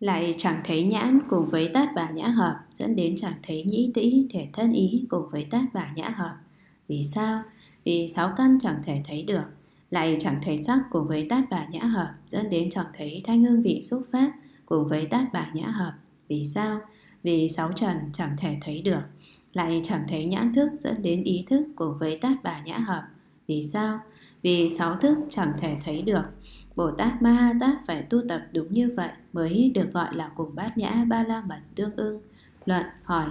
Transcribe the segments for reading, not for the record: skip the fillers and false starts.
lại chẳng thấy nhãn cùng với tát bà nhã hợp, dẫn đến chẳng thấy nhĩ tĩ thể thân ý cùng với tát bà nhã hợp. Vì sao? Vì sáu căn chẳng thể thấy được. Lại chẳng thấy sắc cùng với tát bà nhã hợp, dẫn đến chẳng thấy thanh hương vị xúc pháp cùng với tát bà nhã hợp. Vì sao? Vì sáu trần chẳng thể thấy được. Lại chẳng thấy nhãn thức, dẫn đến ý thức cùng với tát bà nhã hợp. Vì sao? Vì sáu thức chẳng thể thấy được. Bồ Tát Ma Ha Tát phải tu tập đúng như vậy mới được gọi là cùng bát nhã ba la mật tương ưng. Luận hỏi: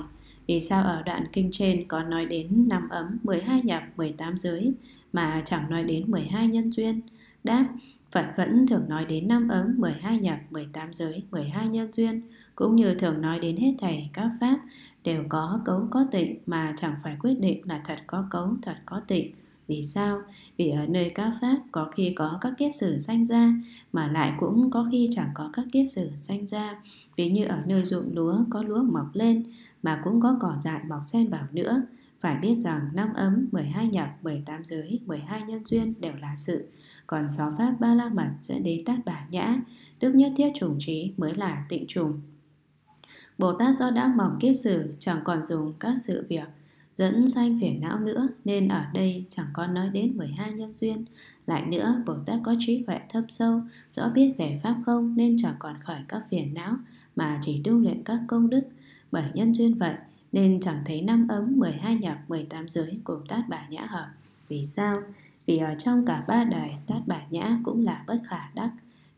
vì sao ở đoạn kinh trên có nói đến 5 ấm, 12 nhập, 18 giới mà chẳng nói đến 12 nhân duyên? Đáp: Phật vẫn thường nói đến 5 ấm, 12 nhập, 18 giới, 12 nhân duyên, cũng như thường nói đến hết thảy các pháp đều có cấu có tịnh mà chẳng phải quyết định là thật có cấu, thật có tịnh. Vì sao? Vì ở nơi các pháp có khi có các kiết sử sanh ra, mà lại cũng có khi chẳng có các kiết sử sanh ra. Ví như ở nơi ruộng lúa có lúa mọc lên, mà cũng có cỏ dại mọc xen vào nữa. Phải biết rằng 5 ấm, 12 nhập, 18 giới, 12 nhân duyên đều là sự. Còn 6 pháp ba la mật dẫn đến tát bà nhã, đức nhất thiết trùng trí mới là tịnh trùng. Bồ Tát do đã mỏng kiết sử, chẳng còn dùng các sự việc dẫn sanh phiền não nữa, nên ở đây chẳng có nói đến 12 nhân duyên. Lại nữa, Bồ Tát có trí huệ thâm sâu, rõ biết về pháp không, nên chẳng còn khởi các phiền não, mà chỉ tu luyện các công đức. Bởi nhân duyên vậy, nên chẳng thấy 5 ấm, 12 nhập, 18 giới cùng tát bà nhã hợp. Vì sao? Vì ở trong cả ba đời, tát bà nhã cũng là bất khả đắc.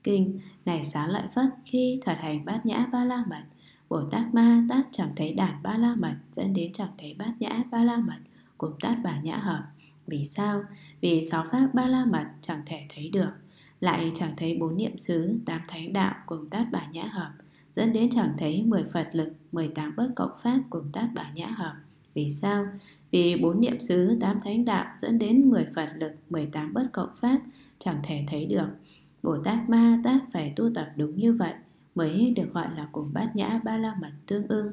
Kinh: Này Xá Lợi Phất, khi thật hành bát nhã ba la mật, Bồ Tát Ma Ha Tát chẳng thấy đàn ba la mật, dẫn đến chẳng thấy bát nhã ba la mật cùng tát bà nhã hợp. Vì sao? Vì sáu pháp ba la mật chẳng thể thấy được. Lại chẳng thấy bốn niệm xứ, tám thánh đạo cùng tát bà nhã hợp, dẫn đến chẳng thấy 10 Phật lực, 18 bất cộng pháp cùng tát bà nhã hợp. Vì sao? Vì bốn niệm xứ, tám thánh đạo dẫn đến 10 Phật lực, 18 bất cộng pháp chẳng thể thấy được. Bồ Tát Ma Ha Tát phải tu tập đúng như vậy mới được gọi là cùng bát nhã ba la mật tương ưng.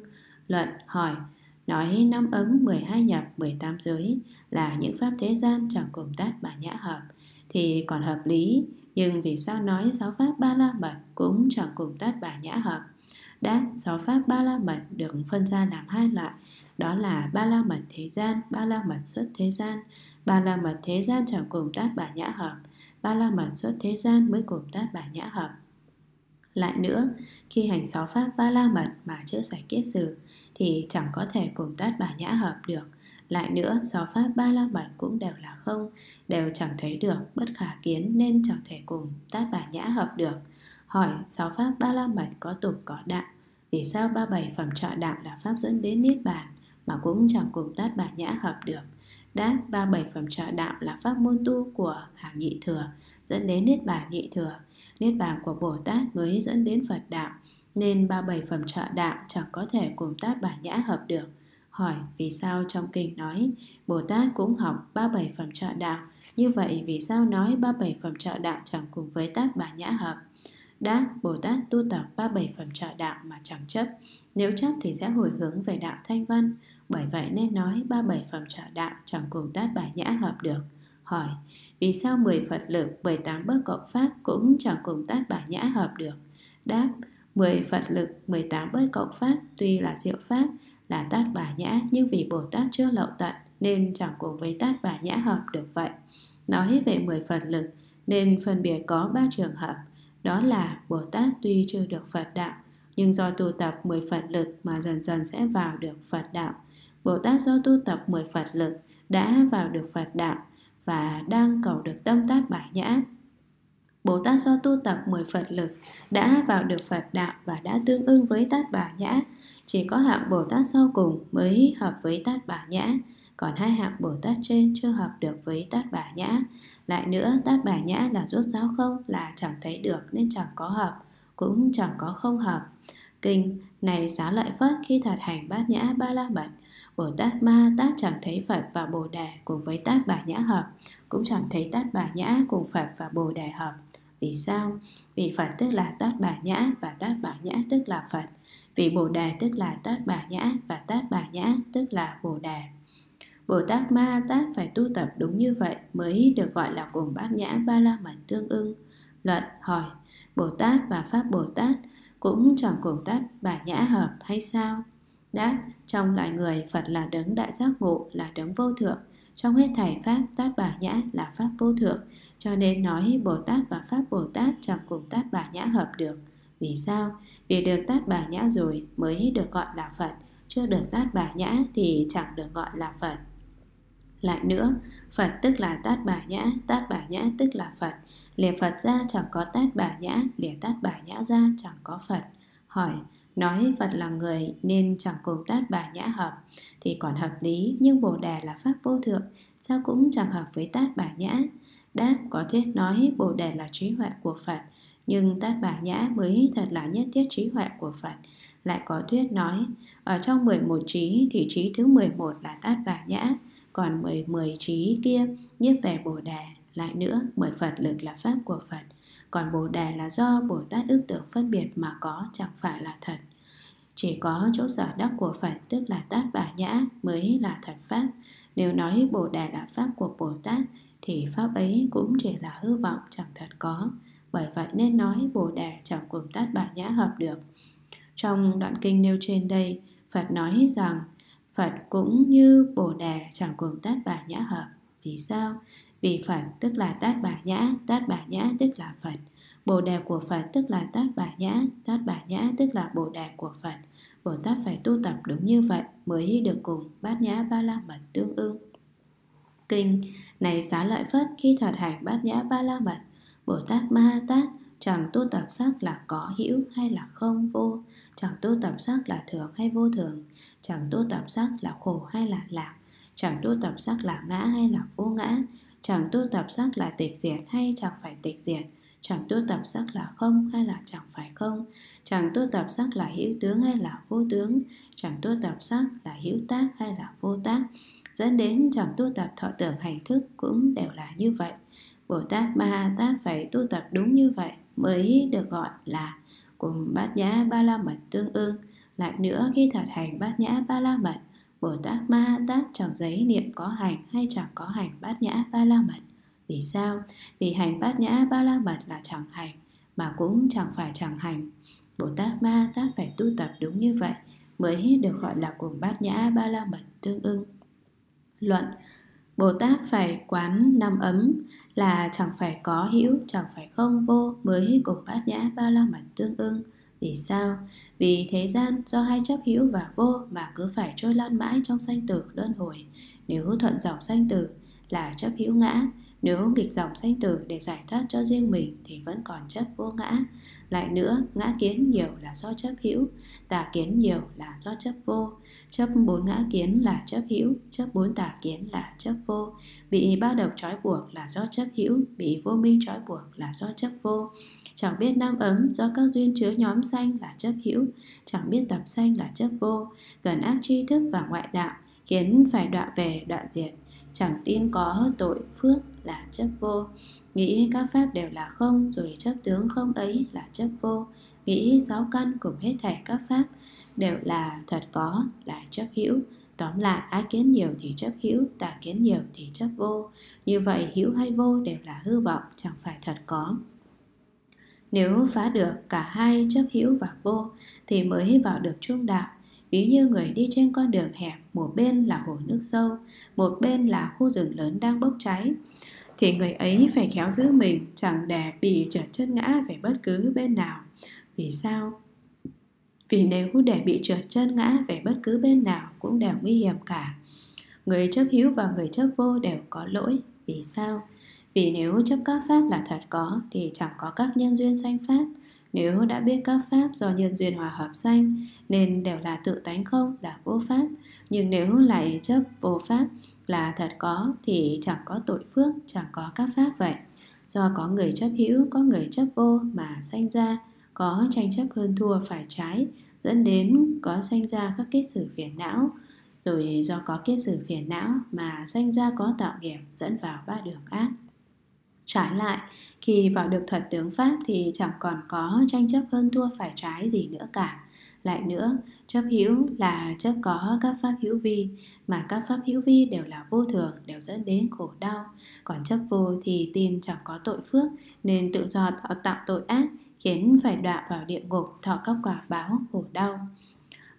Luận hỏi: nói 5 ấm, 12 nhập, 18 giới là những pháp thế gian chẳng cùng tát bà nhã hợp thì còn hợp lý, nhưng vì sao nói 6 pháp ba la mật cũng chẳng cùng tát bà nhã hợp? Đáp: 6 pháp ba la mật được phân ra làm hai loại, đó là ba la mật thế gian, ba la mật xuất thế gian. Ba la mật thế gian chẳng cùng tát bà nhã hợp, ba la mật xuất thế gian mới cùng tát bà nhã hợp. Lại nữa, khi hành 6 pháp ba la mật mà chưa giải kiết sử thì chẳng có thể cùng tát bà nhã hợp được. Lại nữa, 6 pháp ba la mật cũng đều là không, đều chẳng thấy được, bất khả kiến nên chẳng thể cùng tát bà nhã hợp được. Hỏi: 6 pháp ba la mật có tục có đạo, vì sao 37 phẩm trọ đạo là pháp dẫn đến niết bàn mà cũng chẳng cùng tát bà nhã hợp được? Đáp: 37 phẩm trọ đạo là pháp môn tu của hàng nhị thừa, dẫn đến niết bàn nhị thừa. Niết bàn của Bồ Tát mới dẫn đến Phật đạo, nên 37 phẩm trợ đạo chẳng có thể cùng tát bà nhã hợp được. Hỏi: vì sao trong kinh nói Bồ Tát cũng học 37 phẩm trợ đạo, như vậy vì sao nói 37 phẩm trợ đạo chẳng cùng với tát bà nhã hợp? Đáp: Bồ Tát tu tập 37 phẩm trợ đạo mà chẳng chấp, nếu chấp thì sẽ hồi hướng về đạo thanh văn, bởi vậy nên nói 37 phẩm trợ đạo chẳng cùng tát bà nhã hợp được. Hỏi: vì sao 10 Phật lực, 18 bất cộng pháp cũng chẳng cùng tát bà nhã hợp được? Đáp: 10 Phật lực, 18 bất cộng pháp tuy là diệu pháp, là tát bà nhã, nhưng vì Bồ Tát chưa lậu tận nên chẳng cùng với tát bà nhã hợp được vậy. Nói về 10 Phật lực nên phân biệt có 3 trường hợp, đó là Bồ Tát tuy chưa được Phật đạo, nhưng do tu tập 10 Phật lực mà dần dần sẽ vào được Phật đạo. Bồ Tát do tu tập 10 Phật lực đã vào được Phật đạo và đang cầu được tâm tát bà nhã. Bồ Tát do tu tập 10 Phật lực đã vào được Phật đạo và đã tương ưng với tát bà nhã. Chỉ có hạng Bồ Tát sau cùng mới hợp với tát bà nhã, còn hai hạng Bồ Tát trên chưa hợp được với tát bà nhã. Lại nữa, tát bà nhã là rốt ráo không, là chẳng thấy được nên chẳng có hợp, cũng chẳng có không hợp. Kinh: Này Xá Lợi Phất, khi thật hành bát nhã ba la mật, Bồ Tát Ma Ha Tát chẳng thấy Phật và Bồ Đề cùng với tát bà nhã hợp, cũng chẳng thấy tát bà nhã cùng Phật và Bồ Đề hợp. Vì sao? Vì Phật tức là tát bà nhã và tát bà nhã tức là Phật, vì Bồ Đề tức là tát bà nhã và tát bà nhã tức là Bồ Đề. Bồ Tát Ma Ha Tát phải tu tập đúng như vậy mới được gọi là cùng bát nhã ba la mật tương ưng. Luận hỏi: Bồ Tát và pháp Bồ Tát cũng chẳng cùng tắt bà nhã hợp hay sao? Đã, trong loài người Phật là đấng đại giác ngộ, là đấng vô thượng. Trong hết thảy pháp, Tát Bà Nhã là pháp vô thượng. Cho nên nói Bồ Tát và pháp Bồ Tát chẳng cùng Tát Bà Nhã hợp được. Vì sao? Vì được Tát Bà Nhã rồi mới được gọi là Phật. Chưa được Tát Bà Nhã thì chẳng được gọi là Phật. Lại nữa, Phật tức là Tát Bà Nhã tức là Phật. Lìa Phật ra chẳng có Tát Bà Nhã, lìa Tát Bà Nhã ra chẳng có Phật. Hỏi, nói Phật là người nên chẳng cùng Tát Bà Nhã hợp thì còn hợp lý, nhưng Bồ Đề là pháp vô thượng, sao cũng chẳng hợp với Tát Bà Nhã? Đáp, có thuyết nói Bồ Đề là trí huệ của Phật, nhưng Tát Bà Nhã mới thật là nhất thiết trí huệ của Phật. Lại có thuyết nói, ở trong 11 trí thì trí thứ 11 là Tát Bà Nhã, còn 10 trí kia nhiếp về Bồ Đề. Lại nữa, 10 Phật lực là pháp của Phật, còn Bồ Đề là do Bồ Tát ước tưởng phân biệt mà có, chẳng phải là thật. Chỉ có chỗ sở đắc của Phật tức là Tát Bà Nhã mới là thật pháp. Nếu nói Bồ Đề là pháp của Bồ Tát thì pháp ấy cũng chỉ là hư vọng, chẳng thật có. Bởi vậy nên nói Bồ Đề chẳng cùng Tát Bà Nhã hợp được. Trong đoạn kinh nêu trên đây, Phật nói rằng Phật cũng như Bồ Đề chẳng cùng Tát Bà Nhã hợp. Vì sao? Vì Phật tức là Tát Bà Nhã tức là Phật. Bồ Đề của Phật tức là Tát Bà Nhã tức là Bồ Đề của Phật. Bồ Tát phải tu tập đúng như vậy mới được cùng Bát Nhã Ba La Mật tương ưng. Kinh này Xá Lợi Phất khi thật hành Bát Nhã Ba La Mật, Bồ Tát Ma Tát chẳng tu tập sắc là có hữu hay là không vô, chẳng tu tập sắc là thường hay vô thường, chẳng tu tập sắc là khổ hay là lạc, chẳng tu tập sắc là ngã hay là vô ngã, chẳng tu tập sắc là tịch diệt hay chẳng phải tịch diệt, chẳng tu tập sắc là không hay là chẳng phải không, chẳng tu tập sắc là hữu tướng hay là vô tướng, chẳng tu tập sắc là hữu tác hay là vô tác, dẫn đến chẳng tu tập thọ tưởng hành thức cũng đều là như vậy. Bồ Tát Ma Ha Tát phải tu tập đúng như vậy mới được gọi là cùng Bát Nhã Ba La Mật tương ưng. Lại nữa, khi thật hành Bát Nhã Ba La Mật, Bồ Tát Ma Ha Tát chẳng giấy niệm có hành hay chẳng có hành Bát Nhã Ba La Mật. Vì sao? Vì hành Bát Nhã Ba La Mật là chẳng hành mà cũng chẳng phải chẳng hành. Bồ Tát Ma Ha Tát phải tu tập đúng như vậy mới được gọi là cùng Bát Nhã Ba La Mật tương ưng. Luận, Bồ Tát phải quán năm ấm là chẳng phải có hữu, chẳng phải không vô mới cùng Bát Nhã Ba La Mật tương ưng. Vì sao? Vì thế gian do hai chấp hữu và vô mà cứ phải trôi lăn mãi trong sanh tử luân hồi. Nếu thuận dòng sanh tử là chấp hữu ngã, nếu nghịch dòng sanh tử để giải thoát cho riêng mình thì vẫn còn chấp vô ngã. Lại nữa, ngã kiến nhiều là do chấp hữu, tà kiến nhiều là do chấp vô. Chấp 4 ngã kiến là chấp hữu, chấp 4 tà kiến là chấp vô. Bị ba độc trói buộc là do chấp hữu, bị vô minh trói buộc là do chấp vô. Chẳng biết năm ấm do các duyên chứa nhóm sanh là chấp hữu, chẳng biết tập sanh là chấp vô. Gần ác tri thức và ngoại đạo khiến phải đoạn về đoạn diệt. Chẳng tin có tội phước là chấp vô. Nghĩ các pháp đều là không rồi chấp tướng không ấy là chấp vô. Nghĩ 6 căn cùng hết thảy các pháp đều là thật có là chấp hữu. Tóm lại, ái kiến nhiều thì chấp hữu, tà kiến nhiều thì chấp vô. Như vậy hữu hay vô đều là hư vọng, chẳng phải thật có. Nếu phá được cả hai chấp hữu và vô thì mới vào được trung đạo. Ví như người đi trên con đường hẹp, một bên là hồ nước sâu, một bên là khu rừng lớn đang bốc cháy, thì người ấy phải khéo giữ mình chẳng để bị trượt chân ngã về bất cứ bên nào. Vì sao? Vì nếu để bị trượt chân ngã về bất cứ bên nào cũng đều nguy hiểm cả. Người chấp hữu và người chấp vô đều có lỗi. Vì sao? Vì nếu chấp các pháp là thật có thì chẳng có các nhân duyên sanh pháp. Nếu đã biết các pháp do nhân duyên hòa hợp sanh nên đều là tự tánh không, là vô pháp. Nhưng nếu lại chấp vô pháp là thật có thì chẳng có tội phước, chẳng có các pháp vậy. Do có người chấp hữu, có người chấp vô mà sanh ra có tranh chấp hơn thua phải trái, dẫn đến có sanh ra các kiết sử phiền não, rồi do có kiết sử phiền não mà sanh ra có tạo nghiệp dẫn vào ba đường ác. Trái lại, khi vào được thật tướng pháp thì chẳng còn có tranh chấp hơn thua phải trái gì nữa cả. Lại nữa, chấp hữu là chấp có các pháp hữu vi, mà các pháp hữu vi đều là vô thường, đều dẫn đến khổ đau. Còn chấp vô thì tin chẳng có tội phước nên tự do tạo tội ác, khiến phải đọa vào địa ngục thọ các quả báo khổ đau.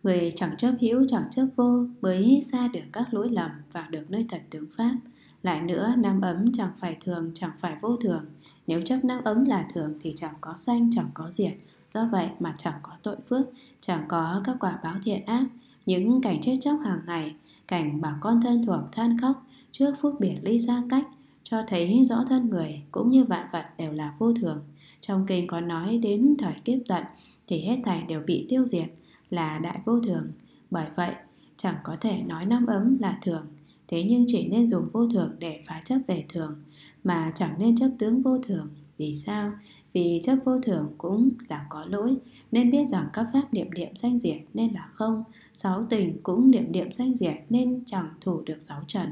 Người chẳng chấp hữu chẳng chấp vô, mới xa được các lỗi lầm, vào được nơi thật tướng pháp. Lại nữa, năm ấm chẳng phải thường, chẳng phải vô thường. Nếu chấp năm ấm là thường thì chẳng có sanh, chẳng có diệt. Do vậy mà chẳng có tội phước, chẳng có các quả báo thiện ác. Những cảnh chết chóc hàng ngày, cảnh bảo con thân thuộc than khóc trước phút biệt ly xa cách, cho thấy rõ thân người cũng như vạn vật đều là vô thường. Trong kinh có nói đến thời kiếp tận thì hết thảy đều bị tiêu diệt, là đại vô thường. Bởi vậy chẳng có thể nói năm ấm là thường. Thế nhưng chỉ nên dùng vô thường để phá chấp về thường, mà chẳng nên chấp tướng vô thường. Vì sao? Vì chấp vô thường cũng là có lỗi. Nên biết rằng các pháp niệm niệm sanh diệt nên là không. Sáu tình cũng niệm niệm sanh diệt nên chẳng thủ được sáu trần.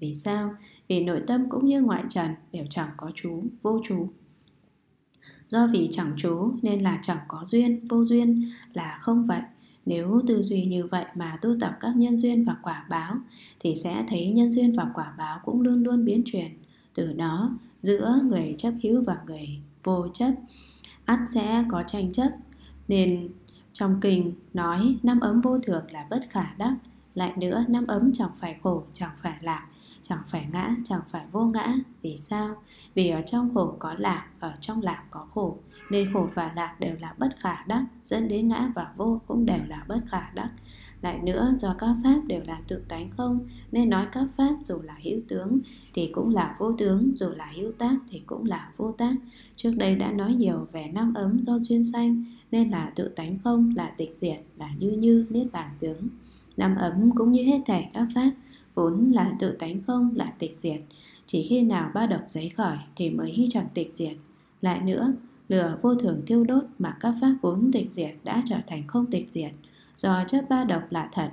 Vì sao? Vì nội tâm cũng như ngoại trần đều chẳng có trú, vô trú. Do vì chẳng trú nên là chẳng có duyên, vô duyên là không vậy. Nếu tư duy như vậy mà tu tập các nhân duyên và quả báo thì sẽ thấy nhân duyên và quả báo cũng luôn luôn biến chuyển. Từ đó giữa người chấp hữu và người vô chấp ắt sẽ có tranh chấp. Nên trong kinh nói năm ấm vô thường là bất khả đắc. Lại nữa, năm ấm chẳng phải khổ, chẳng phải lạc, chẳng phải ngã, chẳng phải vô ngã. Vì sao? Vì ở trong khổ có lạc, ở trong lạc có khổ. Nên khổ và lạc đều là bất khả đắc, dẫn đến ngã và vô cũng đều là bất khả đắc. Lại nữa, do các pháp đều là tự tánh không, nên nói các pháp dù là hữu tướng thì cũng là vô tướng, dù là hữu tác thì cũng là vô tác. Trước đây đã nói nhiều về năm ấm do duyên sanh, nên là tự tánh không, là tịch diệt, là như như niết bàn tướng. Năm ấm cũng như hết thảy các pháp vốn là tự tánh không, là tịch diệt. Chỉ khi nào ba độc giấy khởi thì mới chẳng tịch diệt. Lại nữa, lửa vô thường thiêu đốt mà các pháp vốn tịch diệt đã trở thành không tịch diệt. Do chấp ba độc là thật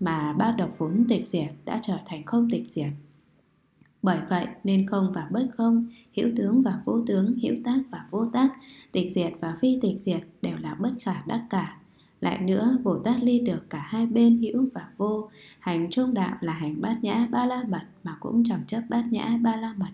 mà ba độc vốn tịch diệt đã trở thành không tịch diệt. Bởi vậy nên không và bất không, hữu tướng và vô tướng, hữu tác và vô tác, tịch diệt và phi tịch diệt đều là bất khả đắc cả. Lại nữa, Bồ Tát ly được cả hai bên hữu và vô, hành trung đạo là hành bát nhã ba la mật mà cũng chẳng chấp bát nhã ba la mật.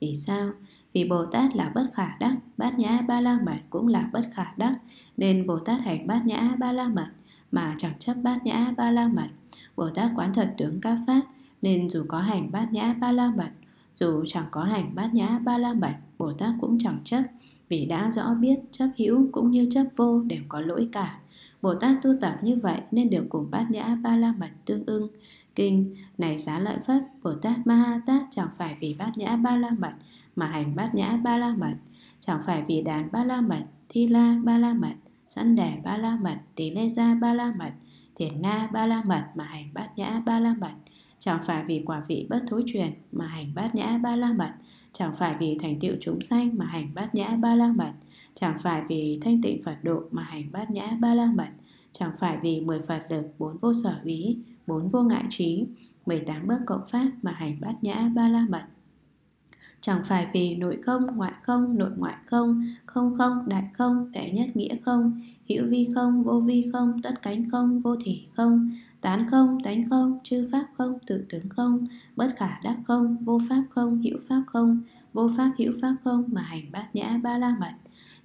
Vì sao? Vì Bồ Tát là bất khả đắc, bát nhã ba la mật cũng là bất khả đắc, nên Bồ Tát hành bát nhã ba la mật mà chẳng chấp bát nhã ba la mật. Bồ Tát quán thật tướng các pháp, nên dù có hành bát nhã ba la mật, dù chẳng có hành bát nhã ba la mật, Bồ Tát cũng chẳng chấp, vì đã rõ biết chấp hữu cũng như chấp vô đều có lỗi cả. Bồ Tát tu tập như vậy nên được cùng bát nhã ba la mật tương ưng. Kinh này xá lợi Phất, Bồ Tát Ma Ha Tát chẳng phải vì bát nhã ba la mật mà hành bát nhã ba la mật, chẳng phải vì đàn ba la mật, thi la ba la mật, sẵn đẻ ba la mật, tí lê gia ba la mật, thiền na ba la mật mà hành bát nhã ba la mật, chẳng phải vì quả vị bất thối truyền mà hành bát nhã ba la mật, chẳng phải vì thành tựu chúng sanh mà hành bát nhã ba la mật, chẳng phải vì thanh tịnh Phật độ mà hành bát nhã ba la mật, chẳng phải vì 10 Phật lực, 4 vô sở ý, 4 vô ngại trí, 18 bước cộng pháp mà hành bát nhã ba la mật, chẳng phải vì nội không, ngoại không, nội ngoại không, không không, đại không, đệ nhất nghĩa không, hữu vi không, vô vi không, tất cánh không, vô thỉ không, tán không, tánh không, chư pháp không, tự tướng không, bất khả đắc không, vô pháp không, hữu pháp không, vô pháp hữu pháp không mà hành bát nhã ba la mật,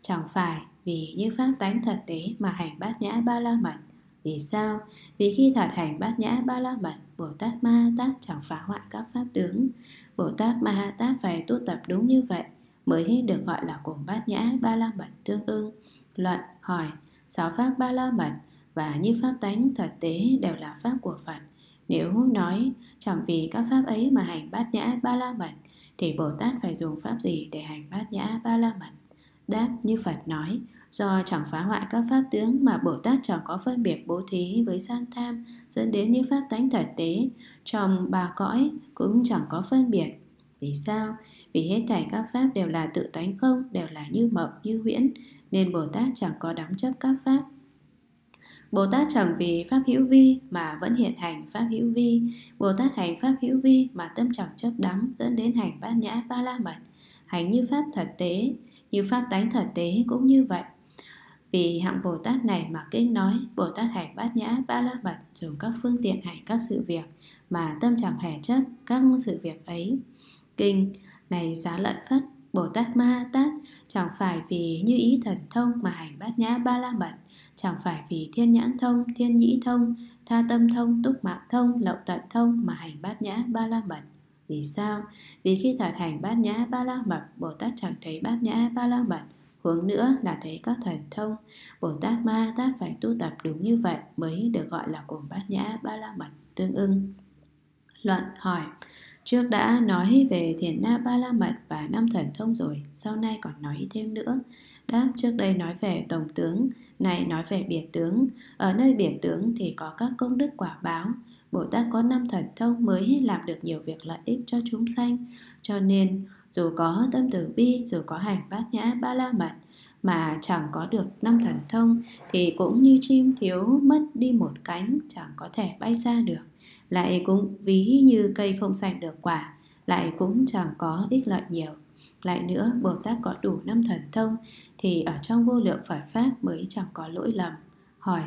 chẳng phải vì như pháp tánh thật tế mà hành bát nhã ba la mật. Vì sao? Vì khi thật hành bát nhã ba la mật, Bồ Tát Ma Ha Tát chẳng phá hoại các pháp tướng. Bồ Tát Ma Ha Tát phải tu tập đúng như vậy mới được gọi là cùng bát nhã ba la mật tương ưng. Luận hỏi: sáu pháp ba la mật và như pháp tánh thật tế đều là pháp của Phật. Nếu nói chẳng vì các pháp ấy mà hành bát nhã ba la mật thì Bồ Tát phải dùng pháp gì để hành bát nhã ba la mật? Đáp: như Phật nói, do chẳng phá hoại các pháp tướng mà Bồ Tát chẳng có phân biệt bố thí với san tham, dẫn đến như pháp tánh thật tế trong ba cõi cũng chẳng có phân biệt. Vì sao? Vì hết thảy các pháp đều là tự tánh không, đều là như mộng như huyễn, nên Bồ Tát chẳng có đóng chấp các pháp. Bồ Tát chẳng vì pháp hữu vi mà vẫn hiện hành pháp hữu vi. Bồ Tát hành pháp hữu vi mà tâm chẳng chấp đắm, dẫn đến hành bát nhã ba la mật, hành như pháp thật tế, như pháp tánh thật tế cũng như vậy. Vì hạng Bồ Tát này mà kinh nói Bồ Tát hành bát nhã ba la mật, dùng các phương tiện hành các sự việc mà tâm chẳng hề chấp các sự việc ấy. Kinh này xá lợi Phất, Bồ Tát Ma Tát chẳng phải vì như ý thần thông mà hành bát nhã ba la mật, chẳng phải vì thiên nhãn thông, thiên nhĩ thông, tha tâm thông, túc mạng thông, lậu tận thông mà hành bát nhã ba la mật. Vì sao? Vì khi thật hành bát nhã ba la mật, Bồ Tát chẳng thấy bát nhã ba la mật, huống nữa là thấy các thần thông. Bồ Tát Ma Tát phải tu tập đúng như vậy mới được gọi là cùng bát nhã ba la mật tương ưng. Luận hỏi: trước đã nói về thiền na ba la mật và 5 thần thông rồi, sau nay còn nói thêm nữa. Đáp: trước đây nói về tổng tướng, này nói về biệt tướng. Ở nơi biệt tướng thì có các công đức quả báo. Bồ Tát có 5 thần thông mới làm được nhiều việc lợi ích cho chúng sanh. Cho nên dù có tâm từ bi, dù có hành bát nhã ba la mật mà chẳng có được 5 thần thông thì cũng như chim thiếu mất đi một cánh, chẳng có thể bay xa được. Lại cũng ví như cây không sành được quả, lại cũng chẳng có ích lợi nhiều. Lại nữa, Bồ Tát có đủ 5 thần thông thì ở trong vô lượng Phật Pháp mới chẳng có lỗi lầm. Hỏi: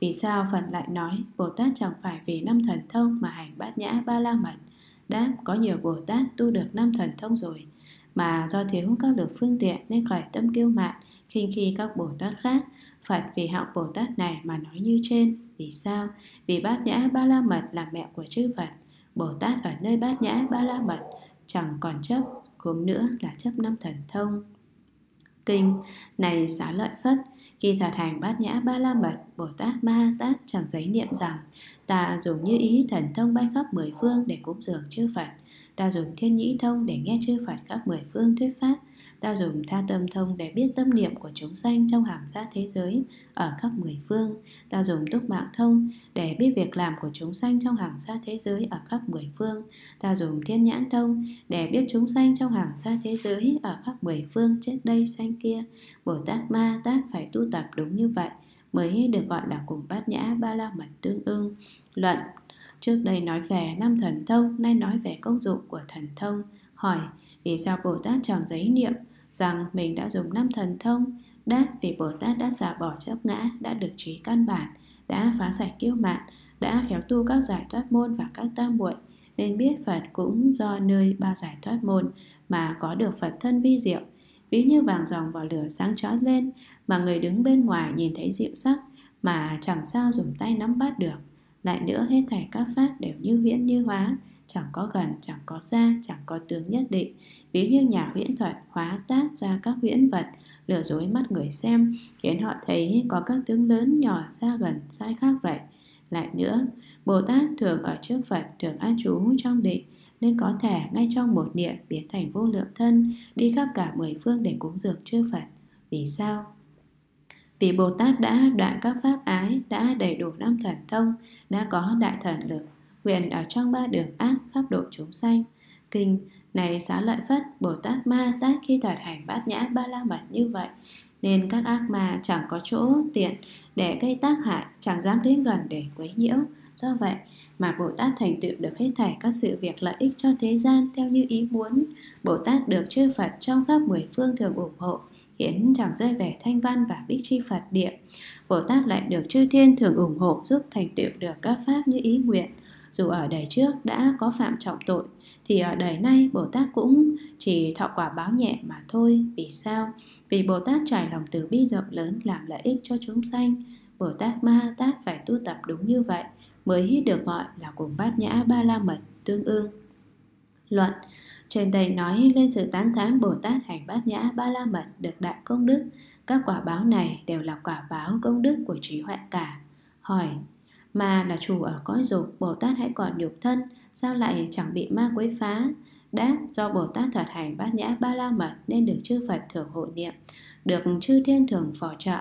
vì sao Phật lại nói Bồ Tát chẳng phải vì 5 thần thông mà hành bát nhã ba la mật? Đáp: có nhiều Bồ Tát tu được 5 thần thông rồi, mà do thiếu các lực phương tiện nên khởi tâm kiêu mạn, khinh khi các Bồ Tát khác. Phật vì hạng Bồ Tát này mà nói như trên. Vì sao? Vì bát nhã ba la mật là mẹ của chư Phật. Bồ Tát ở nơi bát nhã ba la mật chẳng còn chấp, huống nữa là chấp 5 thần thông. Kinh: này Xá Lợi Phất, khi thật hành bát nhã ba la mật, Bồ Tát Ma Tát chẳng giấy niệm rằng ta dùng như ý thần thông bay khắp 10 phương để cúng dường chư Phật, ta dùng thiên nhĩ thông để nghe chư Phật khắp 10 phương thuyết pháp, ta dùng tha tâm thông để biết tâm niệm của chúng sanh trong hàng xa thế giới ở khắp 10 phương, ta dùng túc mạng thông để biết việc làm của chúng sanh trong hàng xa thế giới ở khắp 10 phương, ta dùng thiên nhãn thông để biết chúng sanh trong hàng xa thế giới ở khắp 10 phương chết đây sanh kia. Bồ Tát Ma Tát phải tu tập đúng như vậy mới được gọi là cùng bát nhã ba la mật tương ưng. Luận: trước đây nói về 5 thần thông, nay nói về công dụng của thần thông. Hỏi: vì sao Bồ Tát chẳng giấy niệm rằng mình đã dùng 5 thần thông? Đáp: vì Bồ Tát đã xả bỏ chấp ngã, đã được trí căn bản, đã phá sạch kiêu mạn, đã khéo tu các giải thoát môn và các tam muội, nên biết Phật cũng do nơi 3 giải thoát môn mà có được Phật thân vi diệu, ví như vàng ròng vào lửa sáng chói lên mà người đứng bên ngoài nhìn thấy dịu sắc mà chẳng sao dùng tay nắm bắt được. Lại nữa, hết thảy các pháp đều như huyễn như hóa, chẳng có gần, chẳng có xa, chẳng có tướng nhất định. Ví như nhà huyễn thuật hóa tác ra các huyễn vật, lừa dối mắt người xem, khiến họ thấy có các tướng lớn, nhỏ, xa gần, sai khác vậy. Lại nữa, Bồ Tát thường ở trước Phật, thường an trú trong định, nên có thể ngay trong một niệm biến thành vô lượng thân, đi khắp cả 10 phương để cúng dường chư Phật. Vì sao? Vì Bồ Tát đã đoạn các pháp ái, đã đầy đủ 5 thần thông, đã có đại thần lực, nguyện ở trong 3 đường ác khắp độ chúng sanh. Kinh: này Xá Lợi Phất, Bồ Tát Ma Tát khi thật hành bát nhã ba la mật như vậy nên các ác ma chẳng có chỗ tiện để gây tác hại, chẳng dám đến gần để quấy nhiễu. Do vậy mà Bồ Tát thành tựu được hết thảy các sự việc lợi ích cho thế gian theo như ý muốn. Bồ Tát được chư Phật trong khắp 10 phương thường ủng hộ, khiến chẳng rơi về Thanh Văn và Bích Chi Phật địa. Bồ Tát lại được chư thiên thường ủng hộ, giúp thành tựu được các pháp như ý nguyện. Dù ở đời trước đã có phạm trọng tội thì ở đời nay Bồ Tát cũng chỉ thọ quả báo nhẹ mà thôi. Vì sao? Vì Bồ Tát trải lòng từ bi rộng lớn làm lợi ích cho chúng sanh. Bồ Tát Ma Tát phải tu tập đúng như vậy mới được gọi là cùng bát nhã ba la mật tương ương. Luận: trên đây nói lên sự tán thán Bồ Tát hành bát nhã ba la mật được đại công đức. Các quả báo này đều là quả báo công đức của trí huệ cả. Hỏi: mà là chủ ở cõi dục, Bồ Tát hãy còn nhục thân, sao lại chẳng bị ma quấy phá? Đáp: do Bồ Tát thật hành bát nhã ba la mật nên được chư Phật thường hộ niệm, được chư thiên thường phò trợ,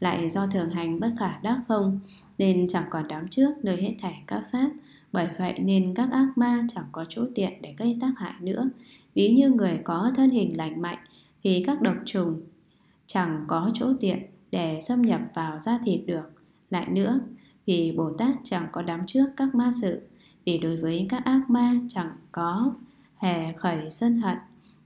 lại do thường hành bất khả đắc không nên chẳng còn đám trước nơi hết thảy các pháp. Bởi vậy nên các ác ma chẳng có chỗ tiện để gây tác hại nữa. Ví như người có thân hình lành mạnh thì các độc trùng chẳng có chỗ tiện để xâm nhập vào da thịt được. Lại nữa, vì Bồ Tát chẳng có đám trước các ma sự, vì đối với các ác ma chẳng có hề khởi sân hận,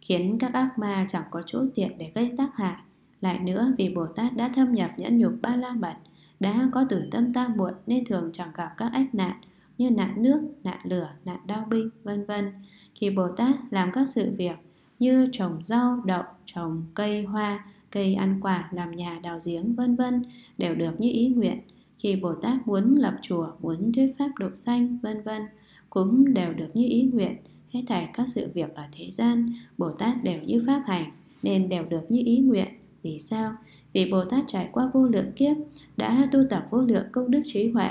khiến các ác ma chẳng có chỗ tiện để gây tác hại. Lại nữa, vì Bồ Tát đã thâm nhập nhẫn nhục ba la mật, đã có từ tâm tam muội nên thường chẳng gặp các ách nạn như nạn nước, nạn lửa, nạn đao binh, vân vân. Khi Bồ Tát làm các sự việc như trồng rau, đậu, trồng cây hoa, cây ăn quả, làm nhà, đào giếng, vân vân đều được như ý nguyện. Khi Bồ Tát muốn lập chùa, muốn thuyết pháp độ sanh, vân vân cũng đều được như ý nguyện. Hết thảy các sự việc ở thế gian, Bồ Tát đều như pháp hành nên đều được như ý nguyện. Vì sao? Vì Bồ Tát trải qua vô lượng kiếp, đã tu tập vô lượng công đức trí huệ,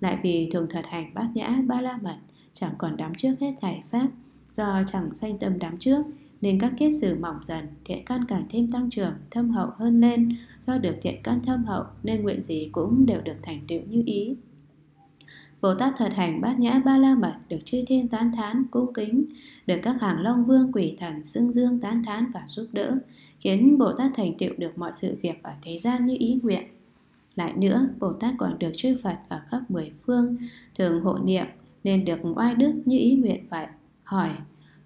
lại vì thường thật hành bát nhã ba la mật, chẳng còn đắm trước hết thảy pháp. Do chẳng sanh tâm đắm trước nên các kiết sử mỏng dần, thiện căn càng thêm tăng trưởng, thâm hậu hơn lên. Do được thiện căn thâm hậu nên nguyện gì cũng đều được thành tựu như ý. Bồ Tát thật hành bát nhã ba la mật được chư thiên tán thán cung kính, được các hàng long vương quỷ thần xưng dương tán thán và giúp đỡ, khiến Bồ Tát thành tựu được mọi sự việc ở thế gian như ý nguyện. Lại nữa, Bồ Tát còn được chư Phật ở khắp mười phương thường hộ niệm nên được oai đức như ý nguyện vậy. Hỏi: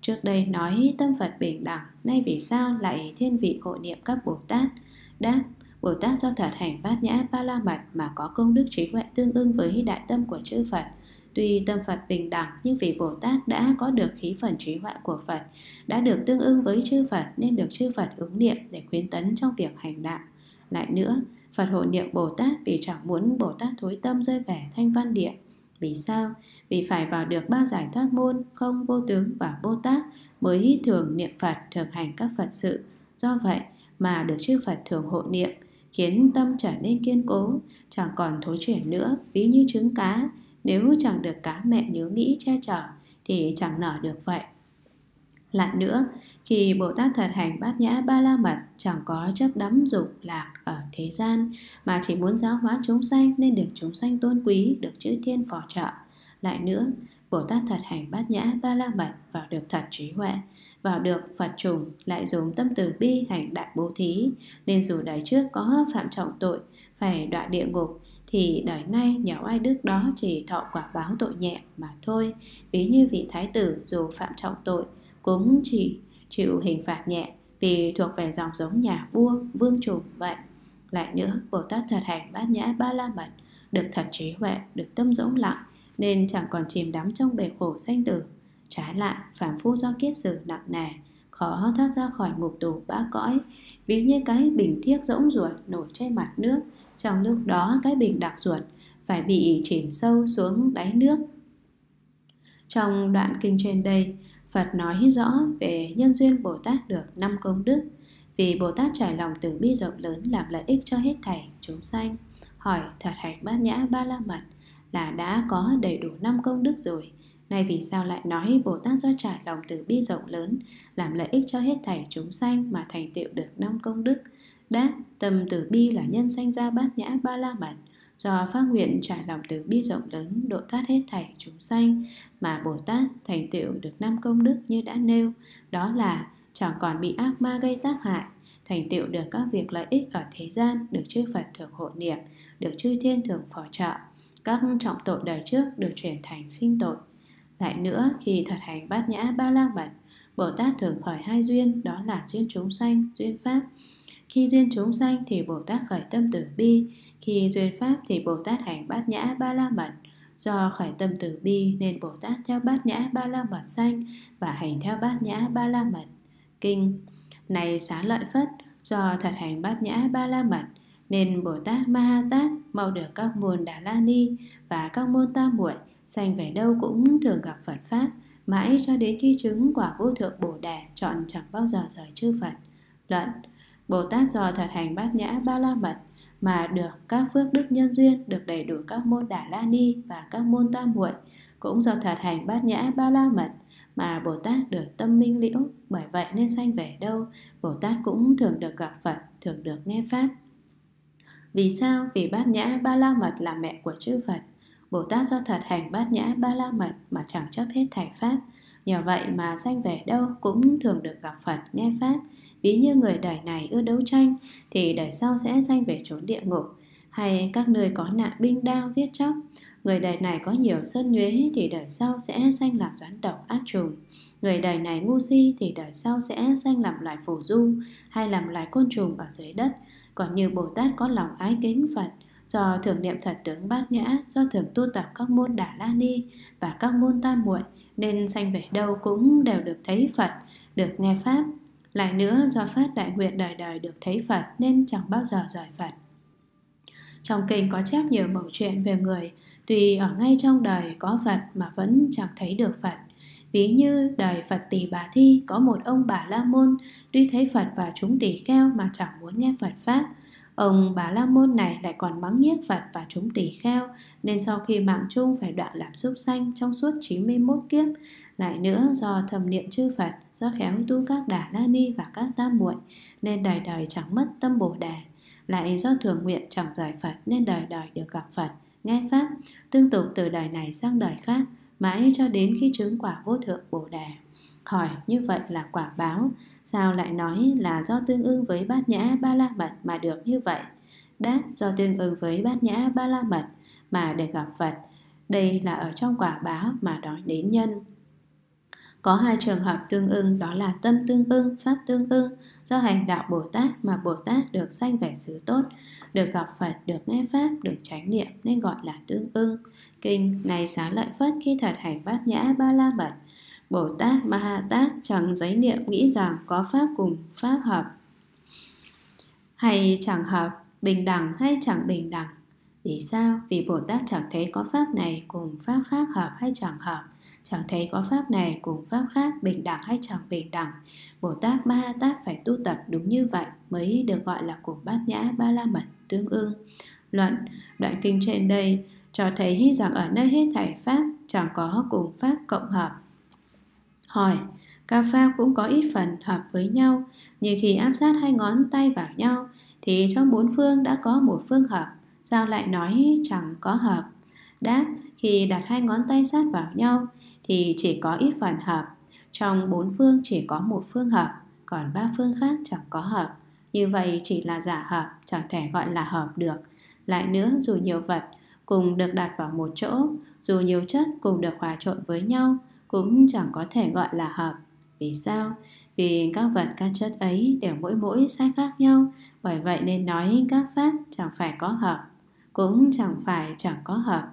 trước đây nói tâm Phật bình đẳng, nay vì sao lại thiên vị hộ niệm các Bồ Tát? Đáp: Bồ Tát do thật hành bát nhã ba la mật mà có công đức trí huệ tương ưng với đại tâm của chư Phật. Tuy tâm Phật bình đẳng nhưng vì Bồ Tát đã có được khí phần trí huệ của Phật, đã được tương ưng với chư Phật nên được chư Phật ứng niệm để khuyến tấn trong việc hành đạo. Lại nữa, Phật hộ niệm Bồ Tát vì chẳng muốn Bồ Tát thối tâm rơi về thanh văn địa. Vì sao? Vì phải vào được ba giải thoát môn, không, vô tướng và vô tác mới thường niệm Phật, thực hành các Phật sự. Do vậy mà được chư Phật thường hộ niệm, khiến tâm trở nên kiên cố, chẳng còn thối chuyển nữa. Ví như trứng cá, nếu chẳng được cá mẹ nhớ nghĩ che chở thì chẳng nở được vậy. Lại nữa, khi Bồ Tát thật hành bát nhã ba la mật chẳng có chấp đắm dục lạc ở thế gian, mà chỉ muốn giáo hóa chúng sanh nên được chúng sanh tôn quý, được chư thiên phò trợ. Lại nữa, Bồ Tát thật hành bát nhã ba la mật vào được thật trí huệ, vào được Phật chủng, lại dùng tâm từ bi hành đại bố thí, nên dù đời trước có phạm trọng tội phải đọa địa ngục thì đời nay nhờ oai đức đó chỉ thọ quả báo tội nhẹ mà thôi. Ví như vị thái tử dù phạm trọng tội cũng chỉ chịu hình phạt nhẹ vì thuộc về dòng giống nhà vua, vương chủ vậy. Lại nữa, Bồ Tát thật hành bát nhã ba la mật được thật trí huệ, được tâm rỗng lặng nên chẳng còn chìm đắm trong bể khổ sanh tử. Trái lại, phàm phu do kiết sử nặng nề khó thoát ra khỏi ngục tù bã cõi, ví như cái bình thiếc rỗng ruột nổi trên mặt nước, trong lúc đó cái bình đặc ruột phải bị chìm sâu xuống đáy nước. Trong đoạn kinh trên đây, Phật nói rõ về nhân duyên Bồ Tát được 5 công đức. Vì Bồ Tát trải lòng từ bi rộng lớn làm lợi ích cho hết thảy chúng sanh. Hỏi: thật hành bát nhã ba la mật là đã có đầy đủ 5 công đức rồi, nay vì sao lại nói Bồ Tát do trải lòng từ bi rộng lớn làm lợi ích cho hết thảy chúng sanh mà thành tựu được 5 công đức? Đáp: tâm từ bi là nhân sanh ra bát nhã ba la mật. Do phát nguyện trải lòng từ bi rộng lớn độ thoát hết thảy chúng sanh mà Bồ Tát thành tựu được 5 công đức như đã nêu, đó là chẳng còn bị ác ma gây tác hại, thành tựu được các việc lợi ích ở thế gian, được chư Phật thường hộ niệm, được chư thiên thường phò trợ, các trọng tội đời trước được chuyển thành khinh tội. Lại nữa, khi thật hành bát nhã ba la mật, Bồ Tát thường khởi 2 duyên, đó là duyên chúng sanh, duyên pháp. Khi duyên chúng sanh thì Bồ Tát khởi tâm từ bi, khi duyên pháp thì Bồ Tát hành bát nhã ba la mật. Do khởi tâm từ bi nên Bồ Tát theo bát nhã ba la mật sanh và hành theo bát nhã ba la mật. Kinh: này Xá Lợi Phất, do thật hành bát nhã ba la mật nên Bồ Tát Ma Ha Tát mau được các môn Đà La Ni và các môn Ta Muội, sanh về đâu cũng thường gặp Phật pháp, mãi cho đến khi chứng quả vô thượng Bồ Đề, chọn chẳng bao giờ rời chư Phật. Luận: Bồ Tát do thật hành bát nhã ba la mật mà được các phước đức nhân duyên, được đầy đủ các môn Đà La Ni và các môn Tam Muội. Cũng do thật hành bát nhã ba la mật mà Bồ Tát được tâm minh liễu, bởi vậy nên sanh về đâu Bồ Tát cũng thường được gặp Phật, thường được nghe pháp. Vì sao? Vì bát nhã ba la mật là mẹ của chư Phật. Bồ Tát do thật hành bát nhã ba la mật mà chẳng chấp hết thảy pháp, nhờ vậy mà sanh về đâu cũng thường được gặp Phật, nghe pháp. Ví như người đời này ưa đấu tranh thì đời sau sẽ sanh về chốn địa ngục, hay các nơi có nạn binh đao giết chóc. Người đời này có nhiều sơn nhuế thì đời sau sẽ sanh làm rắn độc ác trùng. Người đời này ngu si thì đời sau sẽ sanh làm loài phù du hay làm loài côn trùng ở dưới đất. Còn như Bồ Tát có lòng ái kính Phật, do thường niệm thật tướng bát nhã, do thường tu tập các môn Đà La Ni và các môn Tam Muội nên sanh về đâu cũng đều được thấy Phật, được nghe pháp. Lại nữa, do phát đại nguyện đời đời được thấy Phật nên chẳng bao giờ rời Phật. Trong kinh có chép nhiều mẩu chuyện về người tùy ở ngay trong đời có Phật mà vẫn chẳng thấy được Phật. Ví như đời Phật Tỳ Bà Thi có một ông Bà La Môn tuy thấy Phật và chúng tỳ kheo mà chẳng muốn nghe Phật pháp. Ông Bà La Môn này lại còn mắng nhiếc Phật và chúng tỳ kheo, nên sau khi mạng chung phải đoạn làm súc sanh trong suốt 91 kiếp. Lại nữa, do thầm niệm chư Phật, do khéo tu các Đà La Ni và các Tam Muội nên đời đời chẳng mất tâm Bồ Đề. Lại do thường nguyện chẳng rời Phật nên đời đời được gặp Phật, nghe pháp, tương tục từ đời này sang đời khác, mãi cho đến khi chứng quả vô thượng Bồ Đề. Hỏi như vậy là quả báo, sao lại nói là do tương ưng với bát nhã ba la mật mà được như vậy? Đáp, do tương ưng với bát nhã ba la mật mà để gặp Phật, đây là ở trong quả báo mà nói đến nhân. Có hai trường hợp tương ưng, đó là tâm tương ưng, pháp tương ưng, do hành đạo Bồ Tát mà Bồ Tát được sanh về xứ tốt, được gặp Phật, được nghe pháp, được chánh niệm nên gọi là tương ưng. Kinh này xá lợi Phất khi thật hành bát nhã ba la mật, Bồ Tát Ma Ha Tát chẳng giấy niệm nghĩ rằng có pháp cùng pháp hợp hay chẳng hợp, bình đẳng hay chẳng bình đẳng. Vì sao? Vì Bồ Tát chẳng thấy có pháp này cùng pháp khác hợp hay chẳng hợp, chẳng thấy có pháp này cùng pháp khác bình đẳng hay chẳng bình đẳng. Bồ Tát Ma Ha Tát phải tu tập đúng như vậy mới được gọi là cùng bát nhã ba la mật tương ưng. Luận, đoạn kinh trên đây cho thấy rằng ở nơi hết thảy pháp chẳng có cùng pháp cộng hợp. Hỏi, các pháp cũng có ít phần hợp với nhau, như khi áp sát hai ngón tay vào nhau thì trong bốn phương đã có một phương hợp, sao lại nói chẳng có hợp? Đáp, khi đặt hai ngón tay sát vào nhau thì chỉ có ít phần hợp, trong bốn phương chỉ có một phương hợp, còn ba phương khác chẳng có hợp. Như vậy chỉ là giả hợp, chẳng thể gọi là hợp được. Lại nữa, dù nhiều vật cùng được đặt vào một chỗ, dù nhiều chất cùng được hòa trộn với nhau cũng chẳng có thể gọi là hợp. Vì sao? Vì các vật các chất ấy đều mỗi sai khác nhau, bởi vậy nên nói các pháp chẳng phải có hợp, cũng chẳng phải chẳng có hợp.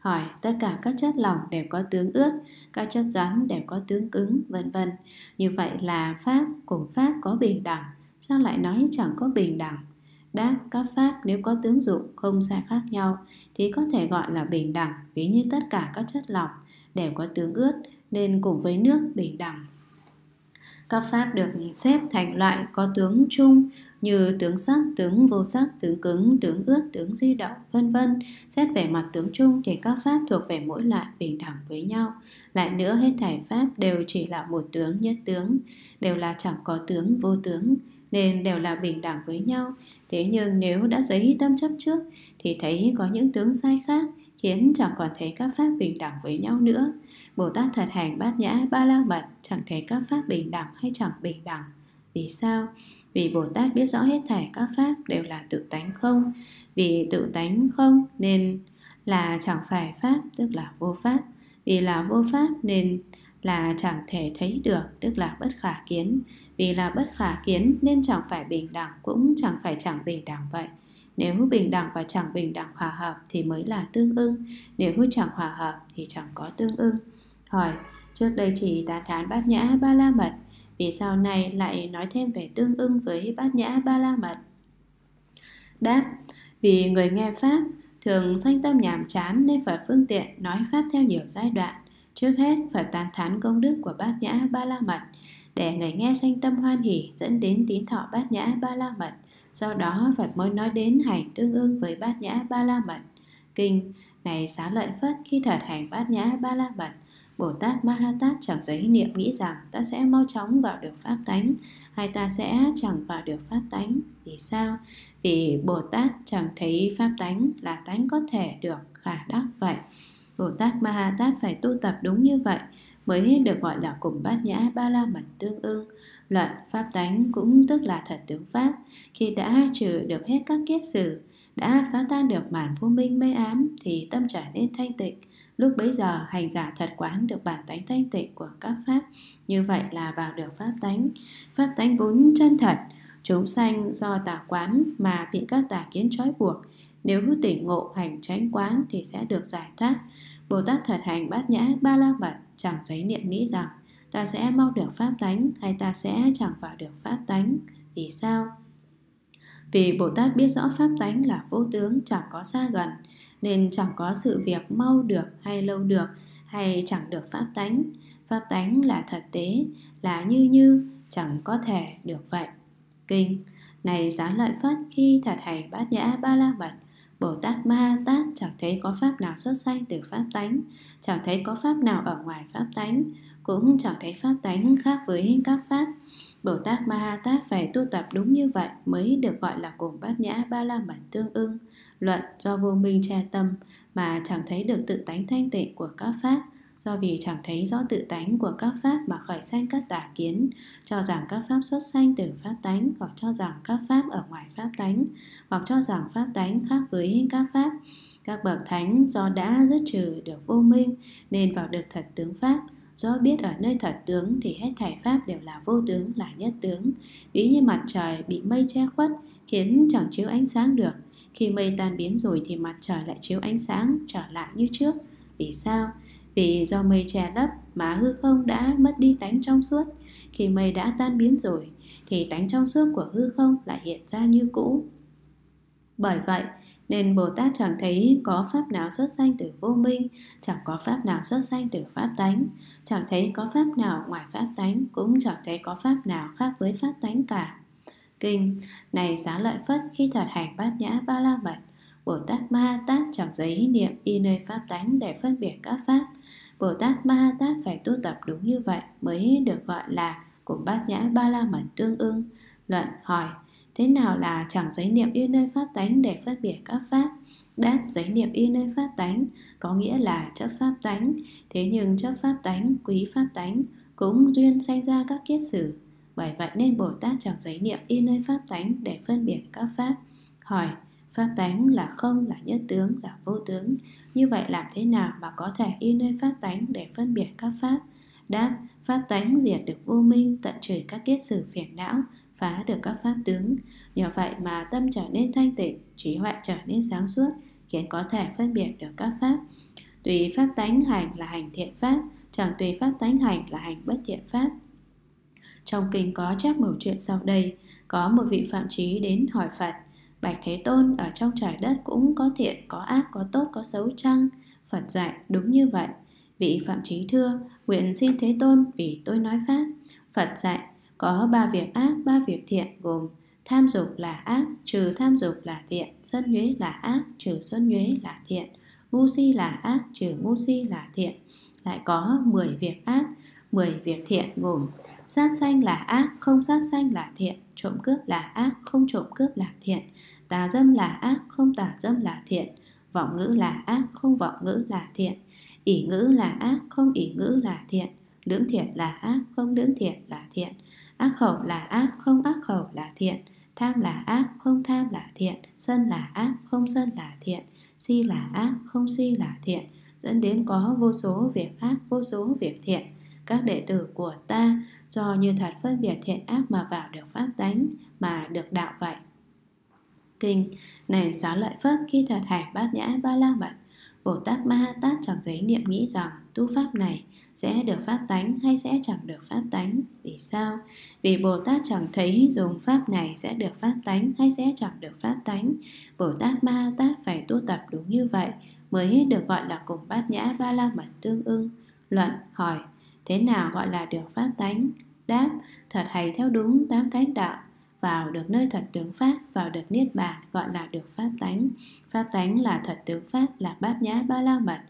Hỏi, tất cả các chất lỏng đều có tướng ướt, các chất rắn đều có tướng cứng, vân vân. Như vậy là pháp cùng pháp có bình đẳng, sao lại nói chẳng có bình đẳng? Đáp, các pháp nếu có tướng dụng không sai khác nhau thì có thể gọi là bình đẳng, ví như tất cả các chất lỏng đều có tướng ướt nên cùng với nước bình đẳng. Các pháp được xếp thành loại có tướng chung như tướng sắc, tướng vô sắc, tướng cứng, tướng ướt, tướng di động, vân vân. Xét về mặt tướng chung thì các pháp thuộc về mỗi loại bình đẳng với nhau. Lại nữa, hết thảy pháp đều chỉ là một tướng nhất tướng, đều là chẳng có tướng vô tướng, nên đều là bình đẳng với nhau. Thế nhưng nếu đã giấy tâm chấp trước thì thấy có những tướng sai khác, khiến chẳng còn thấy các pháp bình đẳng với nhau nữa. Bồ Tát thật hành bát nhã ba la mật chẳng thấy các pháp bình đẳng hay chẳng bình đẳng. Vì sao? Vì Bồ Tát biết rõ hết thảy các pháp đều là tự tánh không. Vì tự tánh không nên là chẳng phải pháp, tức là vô pháp. Vì là vô pháp nên là chẳng thể thấy được, tức là bất khả kiến. Vì là bất khả kiến nên chẳng phải bình đẳng, cũng chẳng phải chẳng bình đẳng vậy. Nếu bình đẳng và chẳng bình đẳng hòa hợp thì mới là tương ưng, nếu chẳng hòa hợp thì chẳng có tương ưng. Hỏi, trước đây chỉ tán thán bát nhã ba la mật, vì sao nay lại nói thêm về tương ưng với bát nhã ba la mật? Đáp, vì người nghe pháp thường sanh tâm nhàm chán nên Phật phương tiện nói pháp theo nhiều giai đoạn. Trước hết Phật tán thán công đức của bát nhã ba la mật để người nghe sanh tâm hoan hỉ dẫn đến tín thọ bát nhã ba la mật. Sau đó Phật mới nói đến hành tương ưng với bát nhã ba la mật. Kinh này xá lợi Phất khi thật hành bát nhã ba la mật, Bồ Tát Ma Ha Tát chẳng giấy niệm nghĩ rằng ta sẽ mau chóng vào được pháp tánh, hay ta sẽ chẳng vào được pháp tánh. Vì sao? Vì Bồ Tát chẳng thấy pháp tánh là tánh có thể được khả đắc vậy. Bồ Tát Ma Ha Tát phải tu tập đúng như vậy mới được gọi là cùng bát nhã ba la mật tương ưng. Luận, pháp tánh cũng tức là thật tướng pháp, khi đã trừ được hết các kiết sử, đã phá tan được màn vô minh mê ám thì tâm trở nên thanh tịnh. Lúc bấy giờ hành giả thật quán được bản tánh thanh tịnh của các pháp, như vậy là vào được pháp tánh. Pháp tánh vốn chân thật, chúng sanh do tà quán mà bị các tà kiến trói buộc, nếu hữu tỉnh ngộ hành chánh quán thì sẽ được giải thoát. Bồ Tát thật hành bát nhã ba la mật chẳng giấy niệm nghĩ rằng ta sẽ mau được pháp tánh hay ta sẽ chẳng vào được pháp tánh. Vì sao? Vì Bồ Tát biết rõ pháp tánh là vô tướng, chẳng có xa gần, nên chẳng có sự việc mau được hay lâu được hay chẳng được pháp tánh. Pháp tánh là thật tế, là như, chẳng có thể được vậy. Kinh. Này Xá Lợi Phất, khi thật hành bát nhã ba la mật, Bồ Tát Ma Tát chẳng thấy có pháp nào xuất sanh từ pháp tánh, chẳng thấy có pháp nào ở ngoài pháp tánh, cũng chẳng thấy pháp tánh khác với các pháp. Bồ Tát Ma Ha Tát phải tu tập đúng như vậy mới được gọi là cùng bát nhã ba la mật tương ưng. Luận do vô minh che tâm mà chẳng thấy được tự tánh thanh tịnh của các pháp, do vì chẳng thấy rõ tự tánh của các pháp mà khởi sanh các tà kiến, cho rằng các pháp xuất sanh từ pháp tánh, hoặc cho rằng các pháp ở ngoài pháp tánh, hoặc cho rằng pháp tánh khác với các pháp. Các bậc thánh do đã dứt trừ được vô minh nên vào được thật tướng pháp. Do biết ở nơi thật tướng thì hết thảy pháp đều là vô tướng, là nhất tướng. Ví như mặt trời bị mây che khuất khiến chẳng chiếu ánh sáng được. Khi mây tan biến rồi thì mặt trời lại chiếu ánh sáng trở lại như trước. Vì sao? Vì do mây che lấp mà hư không đã mất đi tánh trong suốt. Khi mây đã tan biến rồi thì tánh trong suốt của hư không lại hiện ra như cũ. Bởi vậy nên Bồ Tát chẳng thấy có pháp nào xuất sanh từ vô minh, chẳng có pháp nào xuất sanh từ pháp tánh, chẳng thấy có pháp nào ngoài pháp tánh, cũng chẳng thấy có pháp nào khác với pháp tánh cả. Kinh. Này Xá Lợi Phất, khi thật hành bát nhã ba la mật, Bồ Tát Ma Tát chẳng giấy niệm y nơi pháp tánh để phân biệt các pháp. Bồ Tát Ma Tát phải tu tập đúng như vậy mới được gọi là cùng bát nhã ba la mật tương ưng. Luận hỏi: thế nào là chẳng giấy niệm y nơi pháp tánh để phân biệt các pháp? Đáp: giấy niệm y nơi pháp tánh có nghĩa là chấp pháp tánh. Thế nhưng chấp pháp tánh, quý pháp tánh cũng duyên sanh ra các kiết sử. Bởi vậy nên Bồ Tát chẳng giấy niệm y nơi pháp tánh để phân biệt các pháp. Hỏi: pháp tánh là không, là nhất tướng, là vô tướng, như vậy làm thế nào mà có thể y nơi pháp tánh để phân biệt các pháp? Đáp: pháp tánh diệt được vô minh, tận trừ các kiết sử phiền não, phá được các pháp tướng. Nhờ vậy mà tâm trở nên thanh tịnh, trí huệ trở nên sáng suốt, khiến có thể phân biệt được các pháp. Tùy pháp tánh hành là hành thiện pháp, chẳng tùy pháp tánh hành là hành bất thiện pháp. Trong kinh có chép mẩu chuyện sau đây: có một vị phạm trí đến hỏi Phật: bạch Thế Tôn, ở trong trời đất cũng có thiện, có ác, có tốt, có xấu chăng? Phật dạy: đúng như vậy. Vị phạm trí thưa: nguyện xin Thế Tôn vì tôi nói pháp. Phật dạy: có ba việc ác, ba việc thiện, gồm tham dục là ác, trừ tham dục là thiện, sân nhuế là ác, trừ sân nhuế là thiện, ngu si là ác, trừ ngu si là thiện. Lại có 10 việc ác, 10 việc thiện, gồm sát sanh là ác, không sát sanh là thiện, trộm cướp là ác, không trộm cướp là thiện, tà dâm là ác, không tà dâm là thiện, vọng ngữ là ác, không vọng ngữ là thiện, ỷ ngữ là ác, không ỷ ngữ là thiện, lưỡng thiện là ác, không lưỡng thiện là thiện, ác khẩu là ác, không ác khẩu là thiện, tham là ác, không tham là thiện, sân là ác, không sân là thiện, si là ác, không si là thiện. Dẫn đến có vô số việc ác, vô số việc thiện. Các đệ tử của ta do như thật phân biệt thiện ác mà vào được pháp tánh, mà được đạo vậy. Kinh. Này Xá Lợi Phất, khi thật hành bát nhã ba la mật, Bồ Tát Ma Ha Tát chẳng giấy niệm nghĩ rằng tu pháp này sẽ được pháp tánh hay sẽ chẳng được pháp tánh. Vì sao? Vì Bồ Tát chẳng thấy dùng pháp này sẽ được pháp tánh hay sẽ chẳng được pháp tánh. Bồ Tát Ma Ha Tát phải tu tập đúng như vậy mới được gọi là cùng bát nhã ba la mật tương ưng. Luận hỏi: thế nào gọi là được pháp tánh? Đáp: thật hành theo đúng 8 thánh đạo, vào được nơi thật tướng pháp, vào được niết bàn, gọi là được pháp tánh. Pháp tánh là thật tướng pháp, là bát nhã ba la mật.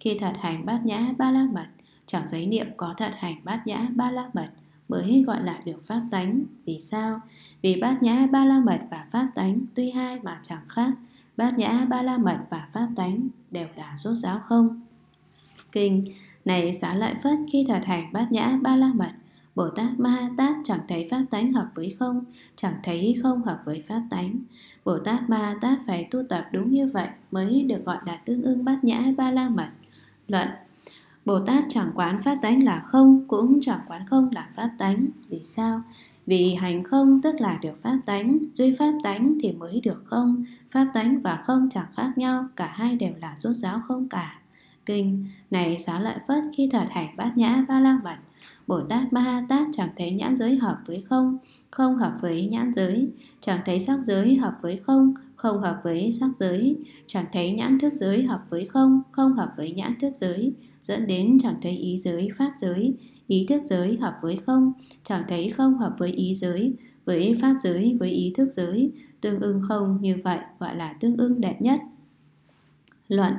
Khi thật hành bát nhã ba la mật, chẳng giấy niệm có thật hành bát nhã ba la mật mới gọi là được pháp tánh. Vì sao? Vì bát nhã ba la mật và pháp tánh tuy hai mà chẳng khác. Bát nhã ba la mật và pháp tánh đều là rốt ráo không. Kinh. Này Xá Lợi Phất, khi thật hành bát nhã ba la mật, Bồ Tát Ma Ha Tát chẳng thấy pháp tánh hợp với không, chẳng thấy không hợp với pháp tánh. Bồ Tát Ma Ha Tát phải tu tập đúng như vậy mới được gọi là tương ưng bát nhã ba la mật. Luận: Bồ Tát chẳng quán pháp tánh là không, cũng chẳng quán không là pháp tánh. Vì sao? Vì hành không tức là được pháp tánh, duy pháp tánh thì mới được không. Pháp tánh và không chẳng khác nhau, cả hai đều là rốt ráo không cả. Kinh. Này Xá Lợi Phất, khi thật hành bát nhã ba la mật, Bồ Tát Ma Ha Tát chẳng thấy nhãn giới hợp với không, không hợp với nhãn giới, chẳng thấy sắc giới hợp với không, không hợp với sắc giới, chẳng thấy nhãn thức giới hợp với không, không hợp với nhãn thức giới, dẫn đến chẳng thấy ý giới, pháp giới, ý thức giới hợp với không, chẳng thấy không hợp với ý giới, với pháp giới, với ý thức giới, tương ưng không như vậy gọi là tương ưng đệ nhất. Luận: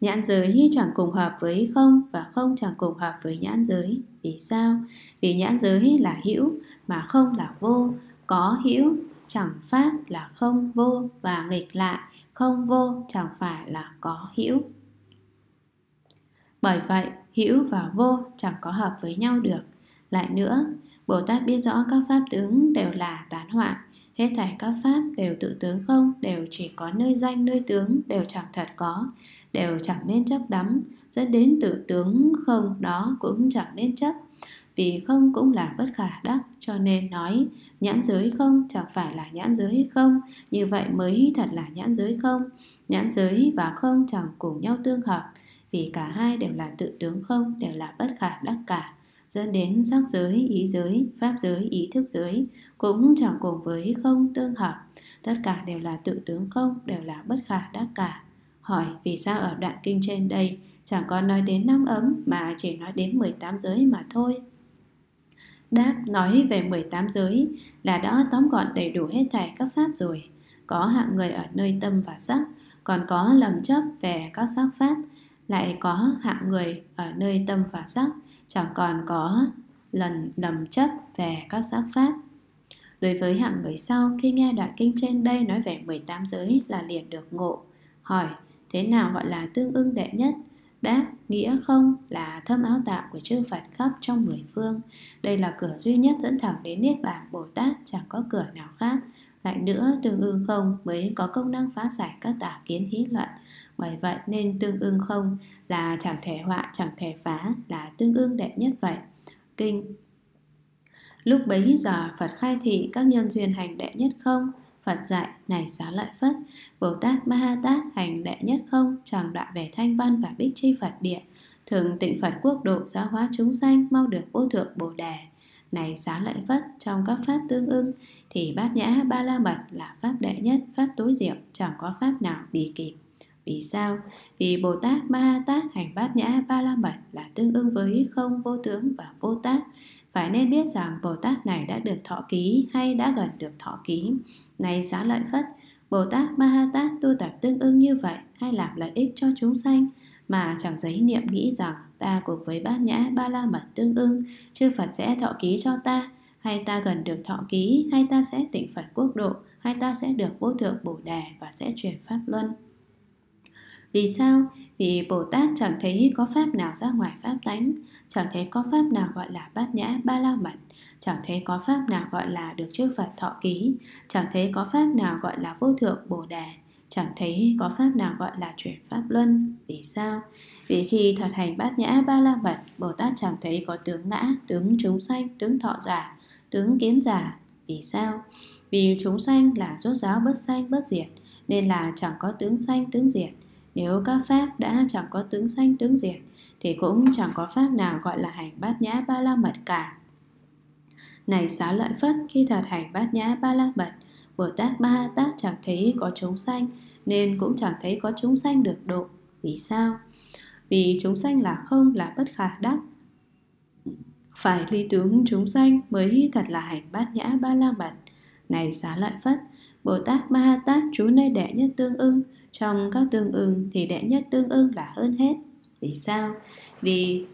nhãn giới chẳng cùng hợp với không và không chẳng cùng hợp với nhãn giới. Vì sao? Vì nhãn giới là hữu mà không là vô, có hữu chẳng pháp là không vô và nghịch lại, không vô chẳng phải là có hữu. Bởi vậy, hữu và vô chẳng có hợp với nhau được. Lại nữa, Bồ Tát biết rõ các pháp tướng đều là tán hoại, hết thảy các pháp đều tự tướng không, đều chỉ có nơi danh nơi tướng, đều chẳng thật có, đều chẳng nên chấp đắm, dẫn đến tự tướng không đó cũng chẳng nên chấp. Vì không cũng là bất khả đắc, cho nên nói nhãn giới không chẳng phải là nhãn giới không, như vậy mới thật là nhãn giới không. Nhãn giới và không chẳng cùng nhau tương hợp, vì cả hai đều là tự tướng không, đều là bất khả đắc cả, dẫn đến sắc giới, ý giới, pháp giới, ý thức giới cũng chẳng cùng với không tương hợp, tất cả đều là tự tướng không, đều là bất khả đắc cả. Hỏi: vì sao ở đoạn kinh trên đây chẳng có nói đến 5 ấm mà chỉ nói đến 18 giới mà thôi? Đáp: nói về 18 giới là đã tóm gọn đầy đủ hết thảy các pháp rồi. Có hạng người ở nơi tâm và sắc, còn có lầm chấp về các sắc pháp. Lại có hạng người ở nơi tâm và sắc, chẳng còn có lầm chấp về các sắc pháp. Đối với hạng người sau, khi nghe đoạn kinh trên đây nói về 18 giới là liền được ngộ. Hỏi: thế nào gọi là tương ưng đệ nhất? Đáp: nghĩa không là thâm áo tạm của chư Phật khắp trong 10 phương. Đây là cửa duy nhất dẫn thẳng đến Niết Bàn Bồ Tát, chẳng có cửa nào khác. Lại nữa, tương ưng không mới có công năng phá giải các tà kiến hí luận. Bởi vậy nên tương ưng không là chẳng thể họa, chẳng thể phá, là tương ưng đệ nhất vậy. Kinh: lúc bấy giờ Phật khai thị các nhân duyên hành đệ nhất không. Phật dạy: này Xá Lợi Phất, Bồ Tát Ma Ha Tát hành đệ nhất không, chẳng đoạn về Thanh Văn và Bích Chi Phật địa, thường tịnh Phật quốc độ, giáo hóa chúng sanh, mau được vô thượng Bồ Đề. Này Xá Lợi Phất, trong các pháp tương ưng thì Bát Nhã Ba La Mật là pháp đệ nhất, pháp tối diệu, chẳng có pháp nào bì kịp. Vì sao? Vì Bồ Tát Ma Ha Tát hành Bát Nhã Ba La Mật là tương ưng với không, vô tướng và vô tác. Phải nên biết rằng Bồ Tát này đã được thọ ký hay đã gần được thọ ký. Này Xá Lợi Phất, Bồ Tát Ma Ha Tát tu tập tương ưng như vậy hay làm lợi ích cho chúng sanh mà chẳng giấy niệm nghĩ rằng ta cùng với Bát Nhã Ba La Mật tương ưng, chư Phật sẽ thọ ký cho ta, hay ta gần được thọ ký, hay ta sẽ tịnh Phật quốc độ, hay ta sẽ được vô thượng Bồ Đề và sẽ truyền pháp luân. Vì sao? Vì Bồ Tát chẳng thấy có pháp nào ra ngoài pháp tánh, chẳng thấy có pháp nào gọi là Bát Nhã Ba La Mật, chẳng thấy có pháp nào gọi là được chư Phật thọ ký, chẳng thấy có pháp nào gọi là vô thượng Bồ Đề, chẳng thấy có pháp nào gọi là chuyển pháp luân. Vì sao? Vì khi thật hành Bát Nhã Ba La Mật, Bồ Tát chẳng thấy có tướng ngã, tướng chúng sanh, tướng thọ giả, tướng kiến giả. Vì sao? Vì chúng sanh là rốt ráo bất sanh bất diệt, nên là chẳng có tướng sanh tướng diệt. Nếu các pháp đã chẳng có tướng sanh tướng diệt thì cũng chẳng có pháp nào gọi là hành Bát Nhã Ba La Mật cả. Này Xá Lợi Phất, khi thật hành Bát Nhã Ba La Mật, Bồ Tát Ma Ha Tát chẳng thấy có chúng sanh, nên cũng chẳng thấy có chúng sanh được độ. Vì sao? Vì chúng sanh là không, là bất khả đắc. Phải ly tướng chúng sanh mới thật là hành Bát Nhã Ba La Mật. Này Xá Lợi Phất, Bồ Tát Ma Ha Tát trú nơi đệ nhất tương ưng, trong các tương ưng thì đệ nhất tương ưng là hơn hết. Vì sao? Vì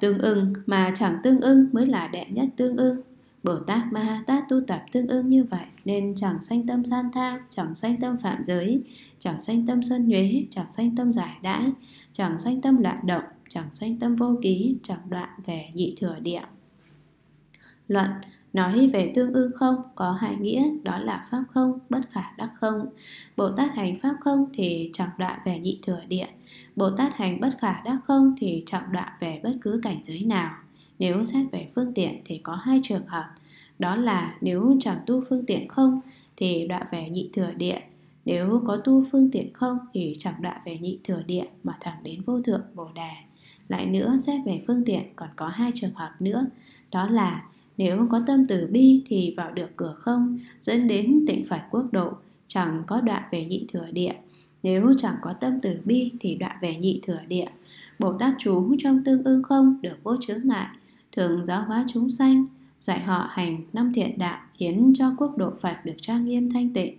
tương ưng mà chẳng tương ưng mới là đệ nhất tương ưng. Bồ Tát Ma Ha Tát tu tập tương ưng như vậy nên chẳng sanh tâm san tham, chẳng sanh tâm phạm giới, chẳng sanh tâm sân nhuế, chẳng sanh tâm giải đãi, chẳng sanh tâm loạn động, chẳng sanh tâm vô ký, chẳng đoạn về nhị thừa địa. Luận: nói về tương ưng không có hai nghĩa, đó là pháp không, bất khả đắc không. Bồ Tát hành pháp không thì chẳng đoạn về nhị thừa địa, Bồ Tát hành bất khả đắc không thì chẳng đoạn về bất cứ cảnh giới nào. Nếu xét về phương tiện thì có hai trường hợp, đó là nếu chẳng tu phương tiện không thì đoạn về nhị thừa địa, nếu có tu phương tiện không thì chẳng đoạn về nhị thừa địa mà thẳng đến vô thượng Bồ Đề. Lại nữa, xét về phương tiện còn có hai trường hợp nữa, đó là nếu có tâm từ bi thì vào được cửa không, dẫn đến tịnh Phật quốc độ, chẳng có đoạn về nhị thừa địa. Nếu chẳng có tâm từ bi thì đoạn về nhị thừa địa. Bồ Tát chú trong tương ưng không được vô chướng ngại, thường giáo hóa chúng sanh, dạy họ hành năm thiện đạo, khiến cho quốc độ Phật được trang nghiêm thanh tịnh.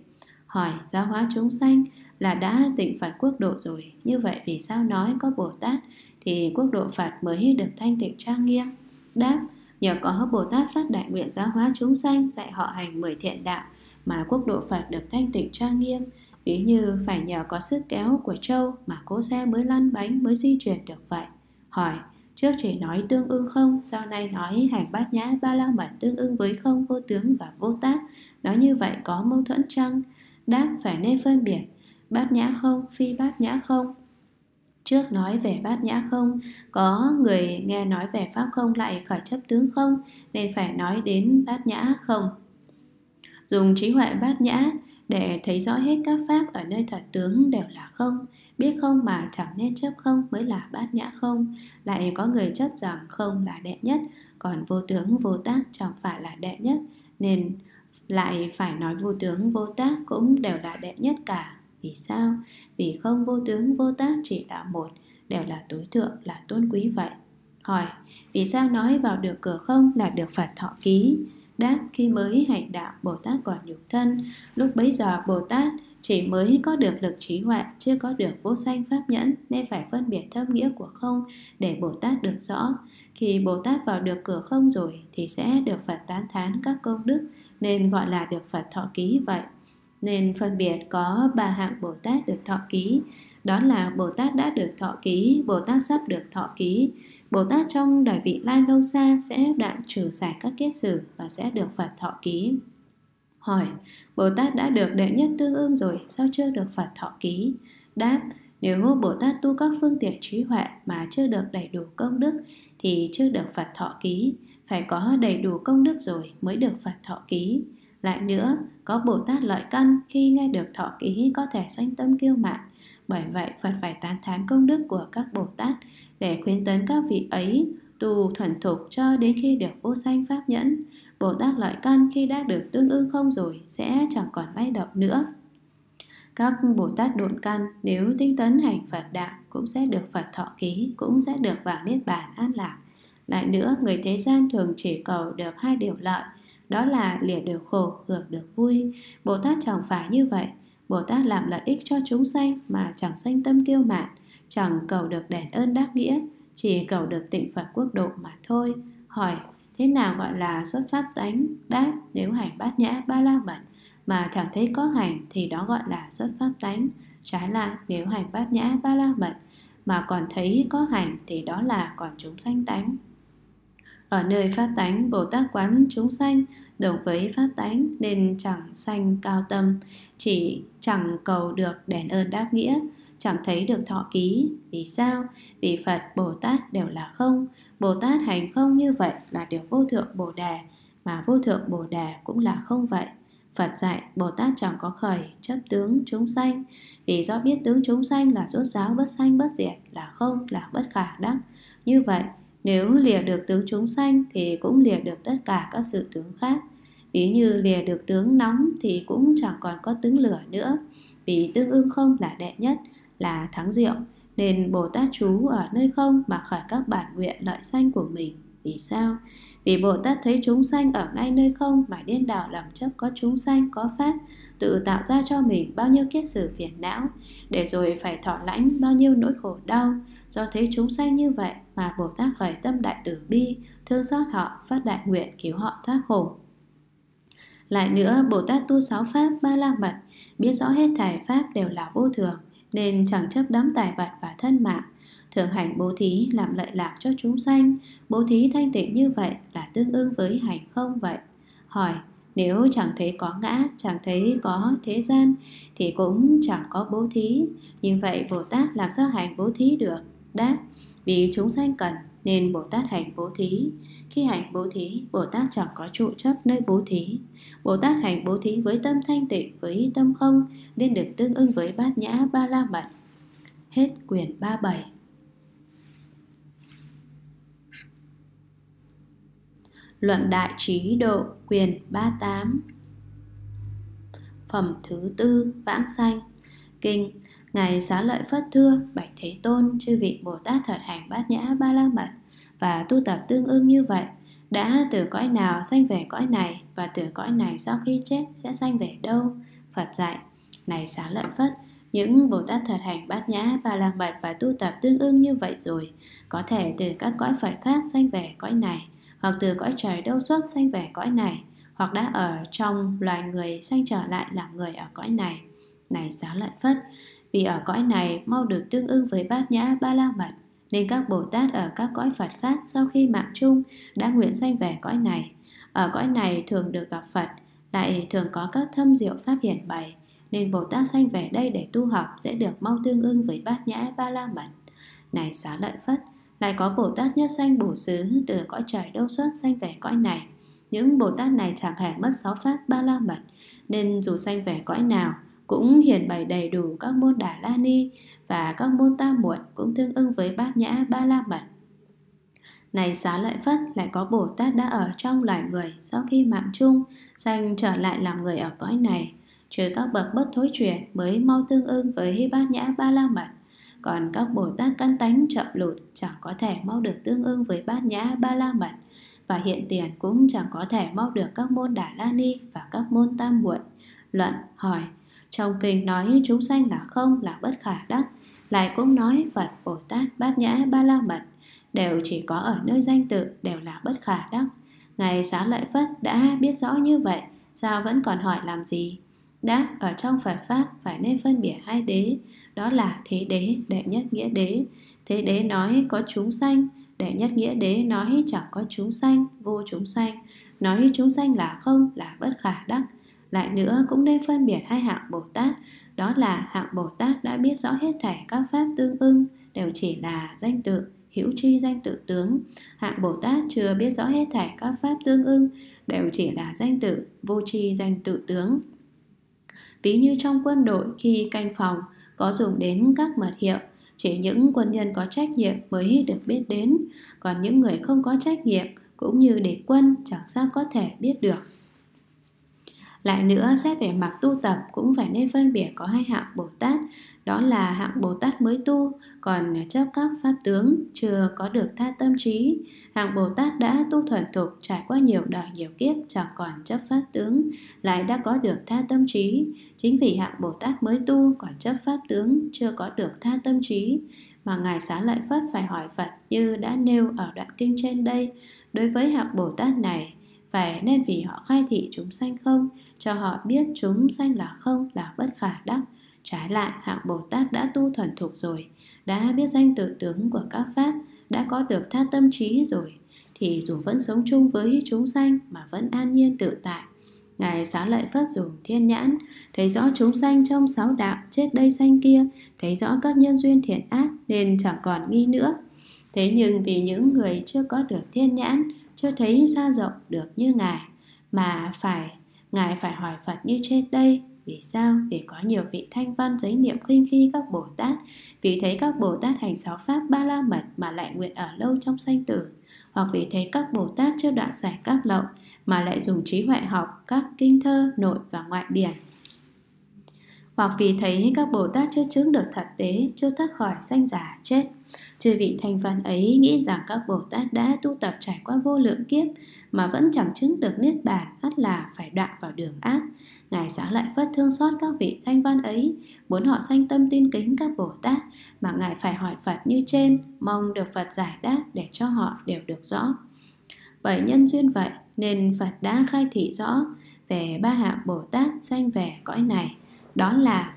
Hỏi, giáo hóa chúng sanh là đã tịnh Phật quốc độ rồi, như vậy vì sao nói có Bồ Tát thì quốc độ Phật mới được thanh tịnh trang nghiêm? Đáp, nhờ có Bồ Tát phát đại nguyện giáo hóa chúng sanh, dạy họ hành 10 thiện đạo mà quốc độ Phật được thanh tịnh trang nghiêm. Ví như phải nhờ có sức kéo của trâu mà cỗ xe mới lăn bánh, mới di chuyển được vậy. Hỏi, trước chỉ nói tương ưng không, sau nay nói hành bát nhã ba la mật tương ưng với không, vô tướng và vô tác, nói như vậy có mâu thuẫn chăng? Đáp, phải nên phân biệt bát nhã không, phi bát nhã không. Trước nói về bát nhã không, có người nghe nói về pháp không lại khởi chấp tướng không, nên phải nói đến bát nhã không. Dùng trí huệ bát nhã để thấy rõ hết các pháp ở nơi thật tướng đều là không, biết không mà chẳng nên chấp không mới là bát nhã không. Lại có người chấp rằng không là đệ nhất, còn vô tướng vô tác chẳng phải là đệ nhất, nên lại phải nói vô tướng vô tác cũng đều là đệ nhất cả. Vì sao? Vì không vô tướng vô tác chỉ là một, đều là tối thượng, là tôn quý vậy. Hỏi, vì sao nói vào được cửa không là được Phật thọ ký? Đáp, khi mới hành đạo Bồ Tát còn nhục thân, lúc bấy giờ Bồ Tát chỉ mới có được lực trí huệ, chưa có được vô sanh pháp nhẫn, nên phải phân biệt thâm nghĩa của không để Bồ Tát được rõ. Khi Bồ Tát vào được cửa không rồi thì sẽ được Phật tán thán các công đức, nên gọi là được Phật thọ ký vậy. Nên phân biệt có ba hạng Bồ Tát được thọ ký, đó là Bồ Tát đã được thọ ký, Bồ Tát sắp được thọ ký. Bồ Tát trong đời vị lai lâu xa sẽ đoạn trừ sạch các kiết sử và sẽ được Phật thọ ký. Hỏi, Bồ Tát đã được đệ nhất tương ưng rồi, sao chưa được Phật thọ ký? Đáp, nếu Bồ Tát tu các phương tiện trí huệ mà chưa được đầy đủ công đức thì chưa được Phật thọ ký, phải có đầy đủ công đức rồi mới được Phật thọ ký. Lại nữa, có Bồ Tát lợi căn, khi nghe được thọ ký có thể sanh tâm kiêu mạn. Bởi vậy, Phật phải tán thán công đức của các Bồ Tát để khuyến tấn các vị ấy tu thuần thục cho đến khi được vô sanh pháp nhẫn. Bồ Tát lợi căn khi đã được tương ưng không rồi sẽ chẳng còn lay động nữa. Các Bồ Tát độn căn nếu tinh tấn hành Phật đạo cũng sẽ được Phật thọ ký, cũng sẽ được vào niết bàn an lạc. Lại nữa, người thế gian thường chỉ cầu được hai điều lợi, đó là lìa được khổ, hưởng được vui. Bồ Tát chẳng phải như vậy. Bồ Tát làm lợi ích cho chúng sanh mà chẳng sanh tâm kiêu mạn, chẳng cầu được đền ơn đáp nghĩa, chỉ cầu được tịnh Phật quốc độ mà thôi. Hỏi, thế nào gọi là xuất pháp tánh? Đáp, nếu hành bát nhã ba la mật mà chẳng thấy có hành thì đó gọi là xuất pháp tánh. Trái lại, nếu hành bát nhã ba la mật mà còn thấy có hành thì đó là còn chúng sanh tánh. Ở nơi pháp tánh, Bồ Tát quán chúng sanh đồng với pháp tánh nên chẳng sanh cao tâm, chỉ chẳng cầu được đền ơn đáp nghĩa, chẳng thấy được thọ ký. Vì sao? Vì Phật Bồ Tát đều là không. Bồ Tát hành không như vậy là điều vô thượng Bồ Đề, mà vô thượng Bồ Đề cũng là không vậy. Phật dạy Bồ Tát chẳng có khởi chấp tướng chúng sanh, vì do biết tướng chúng sanh là rốt ráo bất sanh bất diệt, là không, là bất khả đắc. Như vậy, nếu lìa được tướng chúng sanh thì cũng lìa được tất cả các sự tướng khác. Ví như lìa được tướng nóng thì cũng chẳng còn có tướng lửa nữa. Vì tương ưng không là đệ nhất, là thắng diệu, nên Bồ Tát trú ở nơi không mà khởi các bản nguyện lợi sanh của mình. Vì sao? Vì Bồ Tát thấy chúng sanh ở ngay nơi không mà điên đảo làm chấp có chúng sanh, có pháp, tự tạo ra cho mình bao nhiêu kiết sử phiền não, để rồi phải thọ lãnh bao nhiêu nỗi khổ đau. Do thấy chúng sanh như vậy mà Bồ Tát khởi tâm đại từ bi, thương xót họ, phát đại nguyện cứu họ thoát khổ. Lại nữa, Bồ Tát tu 6 pháp ba la mật, biết rõ hết thảy pháp đều là vô thường, nên chẳng chấp đắm tài vật và thân mạng, thường hành bố thí làm lợi lạc cho chúng sanh. Bố thí thanh tịnh như vậy là tương ưng với hành không vậy. Hỏi, nếu chẳng thấy có ngã, chẳng thấy có thế gian thì cũng chẳng có bố thí, nhưng vậy Bồ Tát làm sao hành bố thí được? Đáp, vì chúng sanh cần nên Bồ Tát hành bố thí. Khi hành bố thí, Bồ Tát chẳng có trụ chấp nơi bố thí. Bồ Tát hành bố thí với tâm thanh tịnh, với tâm không, nên được tương ưng với bát nhã ba la mật. Hết quyển 37. Luận Đại Trí Độ quyển 38. Phẩm thứ tư Vãng Sanh. Kinh: Ngài Xá Lợi phất thưa: Bạch Thế Tôn, chư vị Bồ Tát thật hành bát nhã ba la mật và tu tập tương ưng như vậy, đã từ cõi nào sanh về cõi này, và từ cõi này sau khi chết sẽ sanh về đâu? Phật dạy: Này Xá Lợi Phất, những Bồ Tát thật hành bát nhã ba la mật và tu tập tương ưng như vậy rồi, có thể từ các cõi Phật khác sanh về cõi này, hoặc từ cõi trời đâu xuất sanh về cõi này, hoặc đã ở trong loài người sanh trở lại làm người ở cõi này. Này Xá Lợi Phất, vì ở cõi này mau được tương ưng với bát nhã ba la mật, nên các Bồ Tát ở các cõi Phật khác sau khi mạng chung đã nguyện sanh về cõi này. Ở cõi này thường được gặp Phật, lại thường có các thâm diệu pháp hiển bày, nên Bồ Tát sanh về đây để tu học sẽ được mau tương ưng với bát nhã ba la mật. Này Xá Lợi Phất, lại có Bồ Tát nhất sanh Bổ Xứ từ cõi trời đâu xuất sanh về cõi này. Những Bồ Tát này chẳng hề mất sáu pháp ba la mật, nên dù sanh về cõi nào cũng hiển bày đầy đủ các môn Đà La Ni và các môn Ta Muội, cũng tương ưng với bát nhã ba la mật. Này Xá Lợi Phất, lại có Bồ Tát đã ở trong loài người sau khi mạng chung sanh trở lại làm người ở cõi này, trừ các bậc bất thối chuyển mới mau tương ưng với bát nhã ba la mật. Còn các Bồ Tát căn tánh chậm lụt chẳng có thể mau được tương ưng với bát nhã ba la mật, và hiện tiền cũng chẳng có thể mau được các môn Đà La Ni và các môn Tam Muội. Luận hỏi: trong kinh nói chúng sanh là không, là bất khả đắc, lại cũng nói Phật, Bồ Tát, bát nhã ba la mật đều chỉ có ở nơi danh tự, đều là bất khả đắc. Ngài Xá Lợi Phất đã biết rõ như vậy, sao vẫn còn hỏi làm gì? Đáp: ở trong Phật pháp phải nên phân biệt hai đế, đó là thế đế, đệ nhất nghĩa đế. Thế đế nói có chúng sanh, đệ nhất nghĩa đế nói chẳng có chúng sanh, vô chúng sanh, nói chúng sanh là không, là bất khả đắc. Lại nữa cũng nên phân biệt hai hạng Bồ Tát, đó là hạng Bồ Tát đã biết rõ hết thảy các pháp tương ưng đều chỉ là danh tự, hữu tri danh tự tướng. Hạng Bồ Tát chưa biết rõ hết thảy các pháp tương ưng đều chỉ là danh tự, vô tri danh tự tướng. Ví như trong quân đội khi canh phòng có dùng đến các mật hiệu, chỉ những quân nhân có trách nhiệm mới được biết đến, còn những người không có trách nhiệm cũng như đế quân chẳng sao có thể biết được. Lại nữa, xét về mặt tu tập cũng phải nên phân biệt có hai hạng Bồ Tát, đó là hạng Bồ Tát mới tu, còn chấp các pháp tướng, chưa có được tha tâm trí. Hạng Bồ Tát đã tu thuần thục, trải qua nhiều đời nhiều kiếp, chẳng còn chấp pháp tướng, lại đã có được tha tâm trí. Chính vì hạng Bồ Tát mới tu, còn chấp pháp tướng, chưa có được tha tâm trí, mà Ngài Xá Lợi Phất phải hỏi Phật như đã nêu ở đoạn kinh trên đây. Đối với hạng Bồ Tát này, phải nên vì họ khai thị chúng sanh không, cho họ biết chúng sanh là không, là bất khả đắc. Trái lại, hạng Bồ Tát đã tu thuần thục rồi, đã biết danh tự tướng của các pháp, đã có được tha tâm trí rồi, thì dù vẫn sống chung với chúng sanh mà vẫn an nhiên tự tại. Ngài Xá Lợi Phất dùng thiên nhãn, thấy rõ chúng sanh trong sáu đạo chết đây sanh kia, thấy rõ các nhân duyên thiện ác nên chẳng còn nghi nữa. Thế nhưng vì những người chưa có được thiên nhãn, chưa thấy xa rộng được như Ngài, mà Ngài phải hỏi Phật như trên đây. Vì sao? Vì có nhiều vị thanh văn giấy niệm khinh khi các Bồ Tát, vì thấy các Bồ Tát hành sáu pháp ba la mật mà lại nguyện ở lâu trong sanh tử, hoặc vì thấy các Bồ Tát chưa đoạn giải các lậu mà lại dùng trí huệ học các kinh thơ nội và ngoại điển, hoặc vì thấy các Bồ Tát chưa chứng được thật tế, chưa thoát khỏi sanh giả chết. Chư vị thanh văn ấy nghĩ rằng các Bồ Tát đã tu tập trải qua vô lượng kiếp mà vẫn chẳng chứng được niết bàn, ắt là phải đoạn vào đường ác. Ngài Xá Lợi Phất thương xót các vị thanh văn ấy, muốn họ sanh tâm tin kính các Bồ Tát, mà Ngài phải hỏi Phật như trên, mong được Phật giải đáp để cho họ đều được rõ. Bởi nhân duyên vậy nên Phật đã khai thị rõ về ba hạng Bồ Tát sanh về cõi này, đó là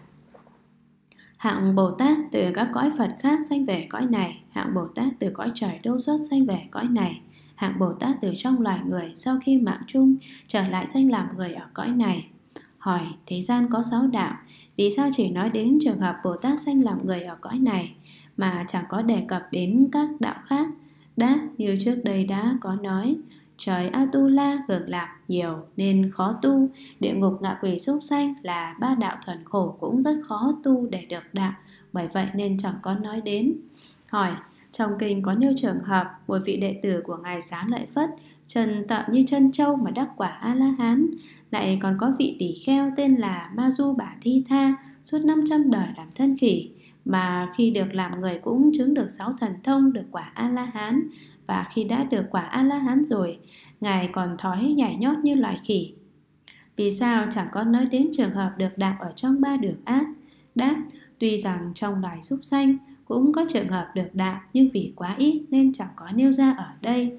hạng Bồ Tát từ các cõi Phật khác sanh về cõi này, hạng Bồ Tát từ cõi trời đâu xuất sanh về cõi này, hạng Bồ Tát từ trong loài người sau khi mạng chung trở lại sanh làm người ở cõi này. Hỏi: thế gian có sáu đạo, vì sao chỉ nói đến trường hợp Bồ Tát sanh làm người ở cõi này mà chẳng có đề cập đến các đạo khác? Đáp: như trước đây đã có nói, trời Atula hưởng lạc nhiều nên khó tu, địa ngục ngạ quỷ súc sanh là ba đạo thuần khổ cũng rất khó tu để được đạo, bởi vậy nên chẳng có nói đến. Hỏi: trong kinh có nêu trường hợp một vị đệ tử của Ngài Xá Lợi Phất Trần tạo như chân châu mà đắc quả A-la-hán. Lại còn có vị tỷ kheo tên là Ma-du Bả Thi Tha, suốt 500 đời làm thân khỉ, mà khi được làm người cũng chứng được 6 thần thông, được quả A-la-hán. Và khi đã được quả A-la-hán rồi, Ngài còn thói nhảy nhót như loài khỉ. Vì sao chẳng có nói đến trường hợp được đạp ở trong 3 đường ác? Đáp, tuy rằng trong loài súc sanh cũng có trường hợp được đạp, nhưng vì quá ít nên chẳng có nêu ra ở đây.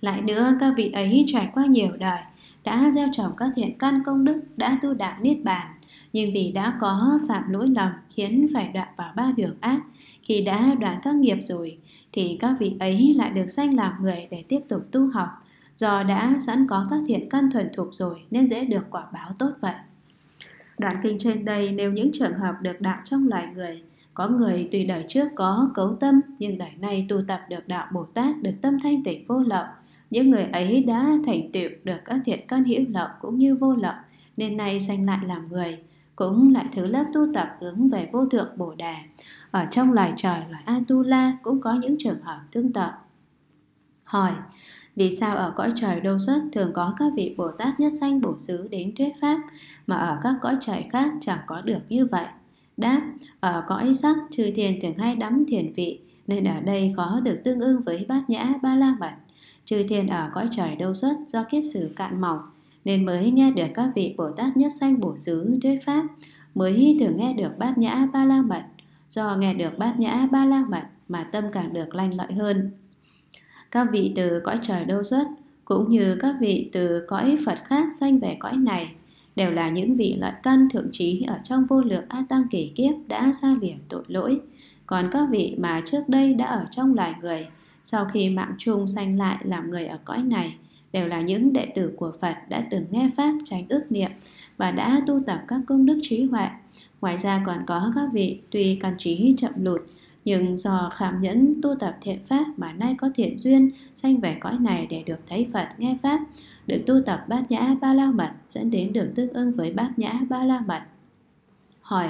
Lại nữa, các vị ấy trải qua nhiều đời, đã gieo trồng các thiện căn công đức, đã tu đạo niết bàn, nhưng vì đã có phạm lỗi lầm khiến phải đoạn vào 3 đường ác. Khi đã đoạn các nghiệp rồi thì các vị ấy lại được sanh làm người để tiếp tục tu học. Do đã sẵn có các thiện căn thuần thục rồi nên dễ được quả báo tốt vậy. Đoạn kinh trên đây nêu những trường hợp được đạo trong loài người. Có người tùy đời trước có cấu tâm, nhưng đời nay tu tập được đạo Bồ Tát, được tâm thanh tịnh vô lậu. Những người ấy đã thành tựu được các thiện căn hữu lậu cũng như vô lậu, nên nay sanh lại làm người, cũng lại thứ lớp tu tập hướng về vô thượng Bồ Đề. Ở trong loài trời, loài Atula cũng có những trường hợp tương tự. Hỏi, vì sao ở cõi trời Đâu Xuất thường có các vị Bồ Tát nhất sanh bổ xứ đến thuyết pháp, mà ở các cõi trời khác chẳng có được như vậy? Đáp, ở cõi sắc chư thiền thường hay đắm thiền vị, nên ở đây khó được tương ưng với bát nhã ba la mật. Chư thiền ở cõi trời Đâu Xuất do kiết sử cạn mỏng nên mới nghe được các vị Bồ Tát nhất sanh bổ xứ thuyết pháp, mới thường nghe được bát nhã ba la mật. Do nghe được bát nhã ba la mật mà tâm càng được lanh lợi hơn. Các vị từ cõi trời Đâu Xuất cũng như các vị từ cõi Phật khác sanh về cõi này đều là những vị lợi căn thượng trí ở trong vô lượng A Tăng kỷ kiếp đã xa liễm tội lỗi. Còn các vị mà trước đây đã ở trong loài người, sau khi mạng chung sanh lại làm người ở cõi này, đều là những đệ tử của Phật đã từng nghe pháp, tránh ước niệm và đã tu tập các công đức trí huệ. Ngoài ra còn có các vị tuy căn trí chậm lụt, nhưng do khảm nhẫn tu tập thiện pháp mà nay có thiện duyên sanh về cõi này để được thấy Phật, nghe pháp, được tu tập bát nhã ba la mật, dẫn đến đường tương ưng với bát nhã ba la mật. Hỏi,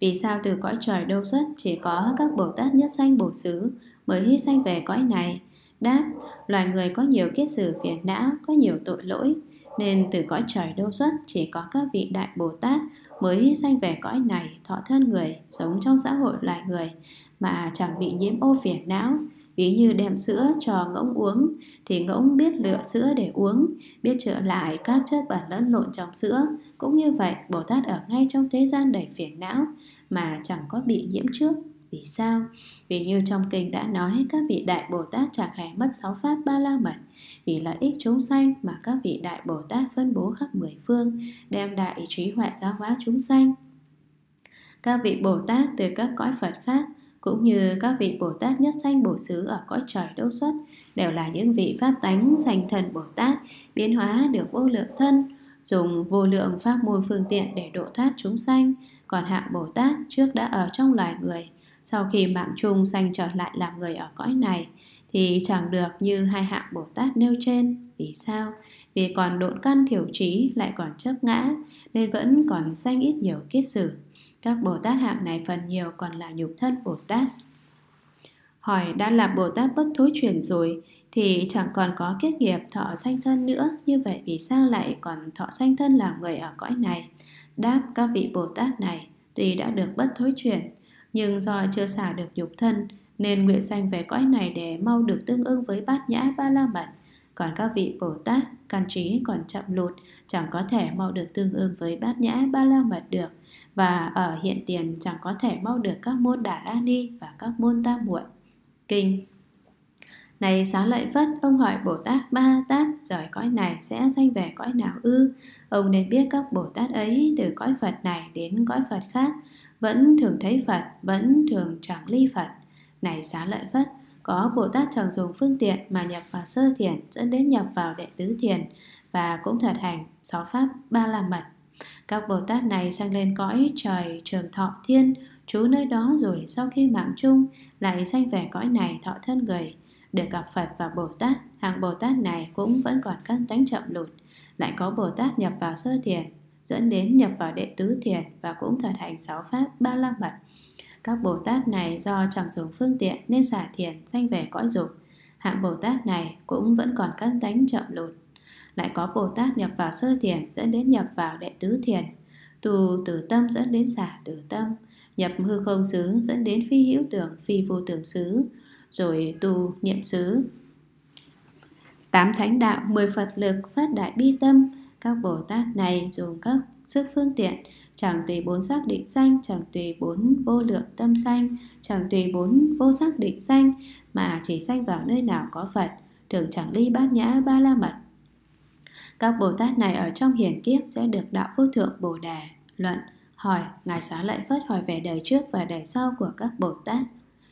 vì sao từ cõi trời Đâu Xuất chỉ có các Bồ Tát nhất sanh bổ xứ mới sanh về cõi này? Đáp, loài người có nhiều kiết sử phiền não, có nhiều tội lỗi, nên từ cõi trời Đâu Xuất chỉ có các vị đại Bồ Tát mới sanh về cõi này, thọ thân người, sống trong xã hội loài người mà chẳng bị nhiễm ô phiền não. Ví như đem sữa cho ngỗng uống thì ngỗng biết lựa sữa để uống, biết chữa lại các chất bẩn lẫn lộn trong sữa. Cũng như vậy, Bồ Tát ở ngay trong thế gian đầy phiền não mà chẳng có bị nhiễm trước. Vì sao? Vì như trong kinh đã nói, các vị đại Bồ Tát chẳng hề mất 6 pháp ba la mật. Vì lợi ích chúng sanh mà các vị đại Bồ Tát phân bố khắp 10 phương, đem đại trí huệ giáo hóa chúng sanh. Các vị Bồ Tát từ các cõi Phật khác cũng như các vị Bồ Tát nhất sanh bổ xứ ở cõi trời Đâu Xuất đều là những vị pháp tánh sanh thần Bồ Tát, biến hóa được vô lượng thân, dùng vô lượng pháp môn phương tiện để độ thoát chúng sanh. Còn hạng Bồ Tát trước đã ở trong loài người, sau khi mạng chung sanh trở lại làm người ở cõi này thì chẳng được như hai hạng Bồ Tát nêu trên. Vì sao? Vì còn độn căn thiểu trí, lại còn chấp ngã, nên vẫn còn sanh ít nhiều kiết sử. Các Bồ Tát hạng này phần nhiều còn là nhục thân Bồ Tát. Hỏi, đã là Bồ Tát bất thối chuyển rồi thì chẳng còn có kết nghiệp thọ sanh thân nữa, như vậy vì sao lại còn thọ sanh thân làm người ở cõi này? Đáp, các vị Bồ Tát này tuy đã được bất thối chuyển, nhưng do chưa xả được nhục thân nên nguyện sanh về cõi này để mau được tương ưng với bát nhã ba la mật. Còn các vị Bồ Tát căn trí còn chậm lụt, chẳng có thể mau được tương ưng với bát nhã ba la mật được, và ở hiện tiền chẳng có thể mau được các môn Đà La Ni và các môn Tam Muội. Kinh. Này Xá Lợi Phất, ông hỏi Bồ Tát Ma Tát rời cõi này sẽ sanh về cõi nào ư? Ông nên biết các Bồ Tát ấy từ cõi Phật này đến cõi Phật khác vẫn thường thấy Phật, vẫn thường chẳng ly Phật. Này Xá Lợi Phất, có Bồ Tát chẳng dùng phương tiện mà nhập vào sơ thiền, dẫn đến nhập vào đệ tứ thiền, và cũng thật hành 6 pháp ba la mật. Các Bồ Tát này sanh lên cõi trời Trường Thọ Thiên, trú nơi đó rồi sau khi mạng chung lại sanh về cõi này thọ thân người, được gặp Phật và Bồ Tát. Hàng Bồ Tát này cũng vẫn còn căn tánh chậm lụt. Lại có Bồ Tát nhập vào sơ thiền, dẫn đến nhập vào đệ tứ thiền, và cũng thật hành 6 pháp ba la mật. Các Bồ Tát này do chẳng dùng phương tiện nên xả thiền sanh về cõi dục. hạng Bồ Tát này cũng vẫn còn các tánh chậm lụt. Lại có Bồ Tát nhập vào sơ thiền dẫn đến nhập vào đệ tứ thiền, tù tử tâm dẫn đến xả tử tâm, nhập hư không xứ dẫn đến phi hữu tưởng, phi vô tưởng xứ, rồi tù niệm xứ. Tám thánh đạo, 10 Phật lực, phát đại bi tâm. Các Bồ Tát này dùng các sức phương tiện, chẳng tùy bốn sắc định danh, chẳng tùy bốn vô lượng tâm sanh, chẳng tùy bốn vô sắc định danh, mà chỉ sanh vào nơi nào có Phật, thường chẳng ly bát nhã ba la mật. Các Bồ Tát này ở trong hiển kiếp sẽ được đạo vô thượng Bồ Đề luận hỏi. Ngài Xá Lợi Phất hỏi về đời trước và đời sau của các Bồ Tát.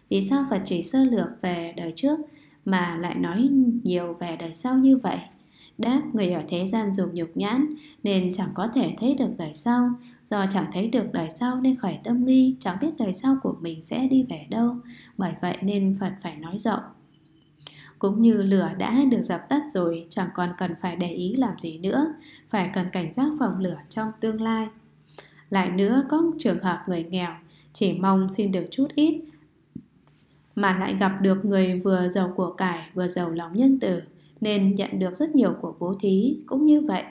Vì sao Phật chỉ sơ lược về đời trước mà lại nói nhiều về đời sau như vậy? Đáp: người ở thế gian dùng nhục nhãn nên chẳng có thể thấy được đời sau. Do chẳng thấy được đời sau nên khởi tâm nghi, chẳng biết đời sau của mình sẽ đi về đâu. Bởi vậy nên Phật phải nói rộng. Cũng như lửa đã được dập tắt rồi, chẳng còn cần phải để ý làm gì nữa, phải cần cảnh giác phòng lửa trong tương lai. Lại nữa, có trường hợp người nghèo chỉ mong xin được chút ít mà lại gặp được người vừa giàu của cải vừa giàu lòng nhân từ, nên nhận được rất nhiều của bố thí. Cũng như vậy,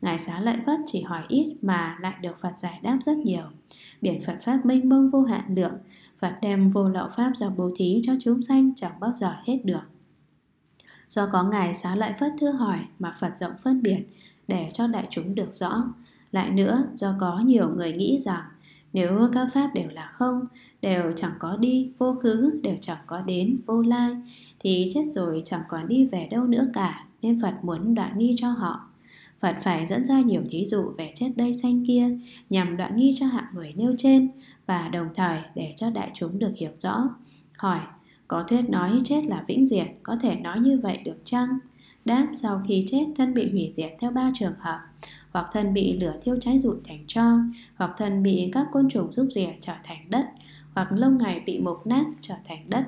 Ngài Xá Lợi Phất chỉ hỏi ít mà lại được Phật giải đáp rất nhiều. Biển Phật Pháp mênh mông vô hạn lượng, Phật đem vô lậu Pháp ra bố thí cho chúng sanh chẳng bao giờ hết được. Do có Ngài Xá Lợi Phất thưa hỏi mà Phật rộng phân biệt để cho đại chúng được rõ. Lại nữa, do có nhiều người nghĩ rằng nếu các Pháp đều là không, đều chẳng có đi, vô khứ, đều chẳng có đến, vô lai, thì chết rồi chẳng còn đi về đâu nữa cả, nên Phật muốn đoạn nghi cho họ. Phật phải dẫn ra nhiều thí dụ về chết đây sanh kia nhằm đoạn nghi cho hạng người nêu trên, và đồng thời để cho đại chúng được hiểu rõ. Hỏi: có thuyết nói chết là vĩnh diệt, có thể nói như vậy được chăng? Đáp: sau khi chết, thân bị hủy diệt theo 3 trường hợp: hoặc thân bị lửa thiêu cháy rụi thành tro, hoặc thân bị các côn trùng rúc rỉa trở thành đất, hoặc lâu ngày bị mục nát trở thành đất.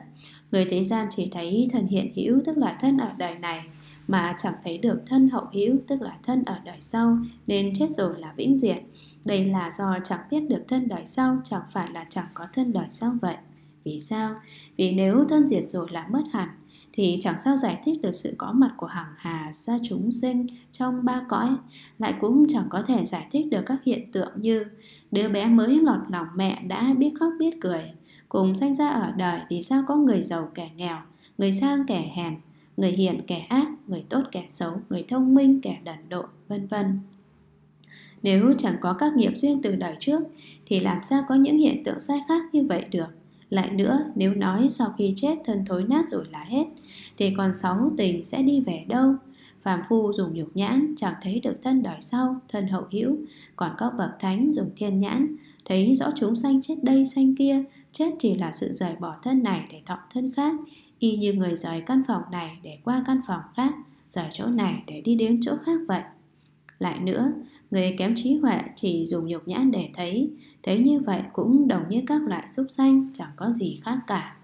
Người thế gian chỉ thấy thân hiện hữu, tức là thân ở đời này, mà chẳng thấy được thân hậu hữu, tức là thân ở đời sau, nên chết rồi là vĩnh diệt. Đây là do chẳng biết được thân đời sau, chẳng phải là chẳng có thân đời sau vậy. Vì sao? Vì nếu thân diệt rồi là mất hẳn, thì chẳng sao giải thích được sự có mặt của hằng hà sa chúng sinh trong 3 cõi. Lại cũng chẳng có thể giải thích được các hiện tượng như đứa bé mới lọt lòng mẹ đã biết khóc biết cười, cùng sanh ra ở đời vì sao có người giàu kẻ nghèo, người sang kẻ hèn, người hiền kẻ ác, người tốt kẻ xấu, người thông minh kẻ đần độn, vân vân. Nếu chẳng có các nghiệp duyên từ đời trước thì làm sao có những hiện tượng sai khác như vậy được? Lại nữa, nếu nói sau khi chết thân thối nát rồi là hết, thì còn 6 tình sẽ đi về đâu? Phàm phu dùng nhục nhãn chẳng thấy được thân đời sau, thân hậu hữu, còn các bậc thánh dùng thiên nhãn thấy rõ chúng sanh chết đây sanh kia. Chết chỉ là sự rời bỏ thân này để thọ thân khác, y như người rời căn phòng này để qua căn phòng khác, rời chỗ này để đi đến chỗ khác vậy. Lại nữa, người kém trí huệ chỉ dùng nhục nhãn để thấy như vậy cũng đồng như các loại súc sanh, chẳng có gì khác cả.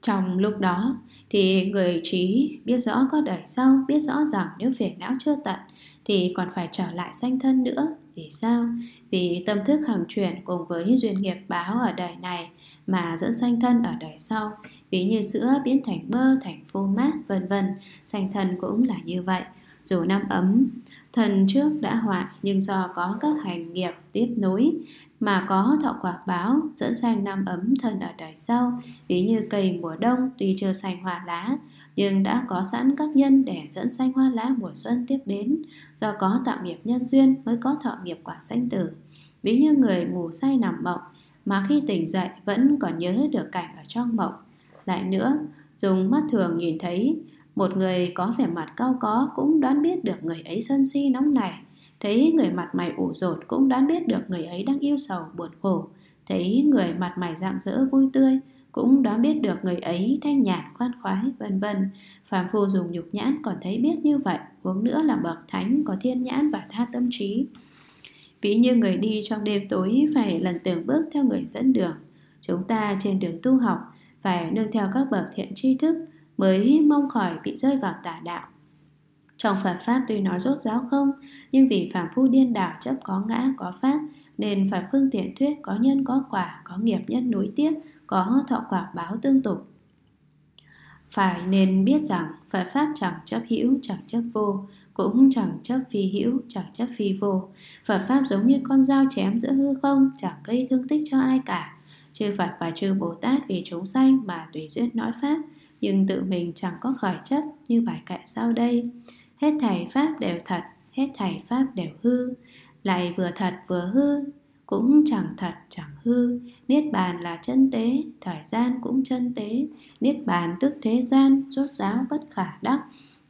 Trong lúc đó thì người trí biết rõ có đời sau, biết rõ rằng nếu phiền não chưa tận thì còn phải trở lại sanh thân nữa. Vì sao? Vì tâm thức hằng chuyển cùng với duyên nghiệp báo ở đời này mà dẫn sanh thân ở đời sau. Ví như sữa biến thành bơ, thành phô mát, vân vân. Sanh thân cũng là như vậy. Dù năm ấm thân trước đã hoại, nhưng do có các hành nghiệp tiếp nối mà có thọ quả báo, dẫn sanh năm ấm thân ở đời sau. Ví như cây mùa đông tuy chưa sanh hoa lá, nhưng đã có sẵn các nhân để dẫn sanh hoa lá mùa xuân tiếp đến. Do có tạo nghiệp nhân duyên mới có thọ nghiệp quả sanh tử. Ví như người ngủ say nằm mộng, mà khi tỉnh dậy vẫn còn nhớ được cảnh ở trong mộng. Lại nữa, dùng mắt thường nhìn thấy một người có vẻ mặt cau có cũng đoán biết được người ấy sân si nóng nảy. Thấy người mặt mày ủ rột cũng đoán biết được người ấy đang yêu sầu buồn khổ. Thấy người mặt mày rạng rỡ vui tươi cũng đoán biết được người ấy thanh nhàn khoan khoái, vân vân. Phàm phu dùng nhục nhãn còn thấy biết như vậy, huống nữa là bậc thánh có thiên nhãn và tha tâm trí. Ví như người đi trong đêm tối phải lần từng bước theo người dẫn đường. Chúng ta trên đường tu học phải nương theo các bậc thiện tri thức mới mong khỏi bị rơi vào tà đạo. Trong Phật Pháp tuy nói rốt ráo không, nhưng vì phàm phu điên đảo chấp có ngã có pháp, nên Phật phương tiện thuyết có nhân có quả, có nghiệp nhân nối tiếp, có thọ quả báo tương tục. Phải nên biết rằng Phật Pháp chẳng chấp hữu, chẳng chấp vô, cũng chẳng chấp phi hữu, chẳng chấp phi vô. Phật Pháp giống như con dao chém giữa hư không, chẳng gây thương tích cho ai cả. Chư Phật và chư Bồ Tát vì chúng sanh mà tùy duyên nói Pháp, nhưng tự mình chẳng có khởi chấp như bài kệ sau đây. Hết thảy Pháp đều thật, hết thảy Pháp đều hư, lại vừa thật vừa hư, cũng chẳng thật chẳng hư. Niết bàn là chân tế, thời gian cũng chân tế. Niết bàn tức thế gian, rốt ráo bất khả đắc.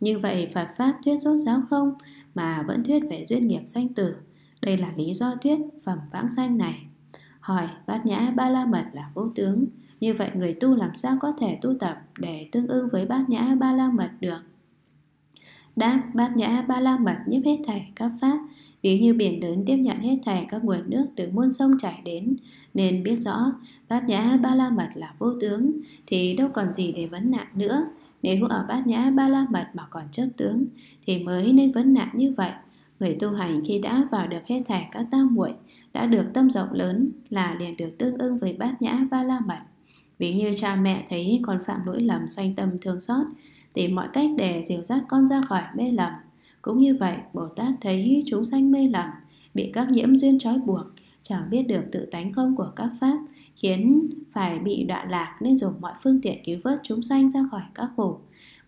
Như vậy Phật Pháp thuyết rốt ráo không, mà vẫn thuyết về duyên nghiệp sanh tử. Đây là lý do thuyết phẩm vãng sanh này. Hỏi: Bát Nhã Ba La Mật là vô tướng, như vậy người tu làm sao có thể tu tập để tương ưng với Bát Nhã Ba La Mật được? Đáp: Bát Nhã Ba La Mật nhiếp hết thảy các pháp, ví như biển lớn tiếp nhận hết thảy các nguồn nước từ muôn sông chảy đến. Nên biết rõ Bát Nhã Ba La Mật là vô tướng thì đâu còn gì để vấn nạn nữa. Nếu ở Bát Nhã Ba La Mật mà còn chấp tướng thì mới nên vấn nạn như vậy. Người tu hành khi đã vào được hết thảy các tam muội, đã được tâm rộng lớn là liền được tương ưng với Bát Nhã Ba La Mật. Ví như cha mẹ thấy con phạm lỗi lầm sanh tâm thương xót, tìm mọi cách để dìu dắt con ra khỏi mê lầm. Cũng như vậy, Bồ Tát thấy chúng sanh mê lầm, bị các nhiễm duyên trói buộc, chẳng biết được tự tánh không của các pháp, khiến phải bị đọa lạc, nên dùng mọi phương tiện cứu vớt chúng sanh ra khỏi các khổ.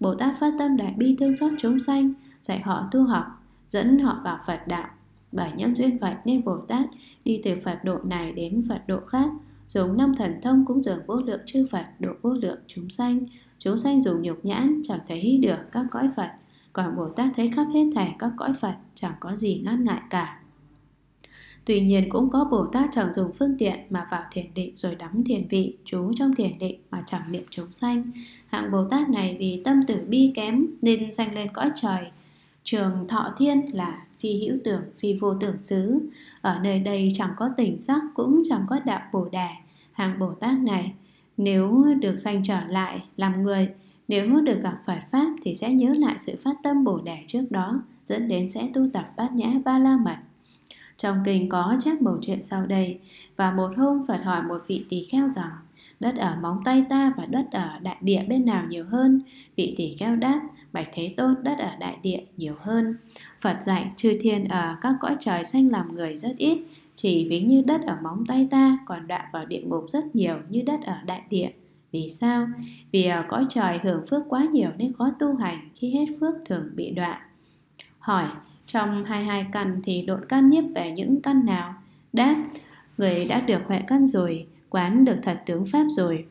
Bồ Tát phát tâm đại bi thương xót chúng sanh, dạy họ tu học, dẫn họ vào Phật đạo. Bởi nhân duyên vậy nên Bồ Tát đi từ Phật độ này đến Phật độ khác, dùng năm thần thông cúng dường vô lượng chư Phật độ vô lượng chúng sanh. Chúng sanh dùng nhục nhãn chẳng thấy được các cõi Phật, còn Bồ Tát thấy khắp hết thảy các cõi Phật, chẳng có gì ngăn ngại cả. Tuy nhiên cũng có Bồ Tát chẳng dùng phương tiện mà vào thiền định rồi đắm thiền vị, trú trong thiền định mà chẳng niệm chúng sanh. Hạng Bồ Tát này vì tâm từ bi kém nên sanh lên cõi trời Trường Thọ Thiên là phi hữu tưởng, phi vô tưởng xứ. Ở nơi đây chẳng có tỉnh giác, cũng chẳng có đạo Bồ Đề. Hạng Bồ Tát này nếu được sanh trở lại làm người, nếu được gặp Phật Pháp thì sẽ nhớ lại sự phát tâm Bồ Đề trước đó, dẫn đến sẽ tu tập Bát Nhã Ba La Mật. Trong kinh có chép bầu chuyện sau đây: và một hôm Phật hỏi một vị tỳ kheo rằng đất ở móng tay ta và đất ở đại địa bên nào nhiều hơn? Vị tỳ kheo đáp: bạch Thế Tôn, đất ở đại địa nhiều hơn. Phật dạy: chư thiên ở các cõi trời sanh làm người rất ít, chỉ ví như đất ở móng tay ta, còn đọa vào địa ngục rất nhiều như đất ở đại địa. Vì sao? Vì ở cõi trời hưởng phước quá nhiều nên khó tu hành, khi hết phước thường bị đọa. Hỏi: trong 22 căn thì độn căn nhiếp về những căn nào? Đáp: người đã được huệ căn rồi, quán được thật tướng Pháp rồi,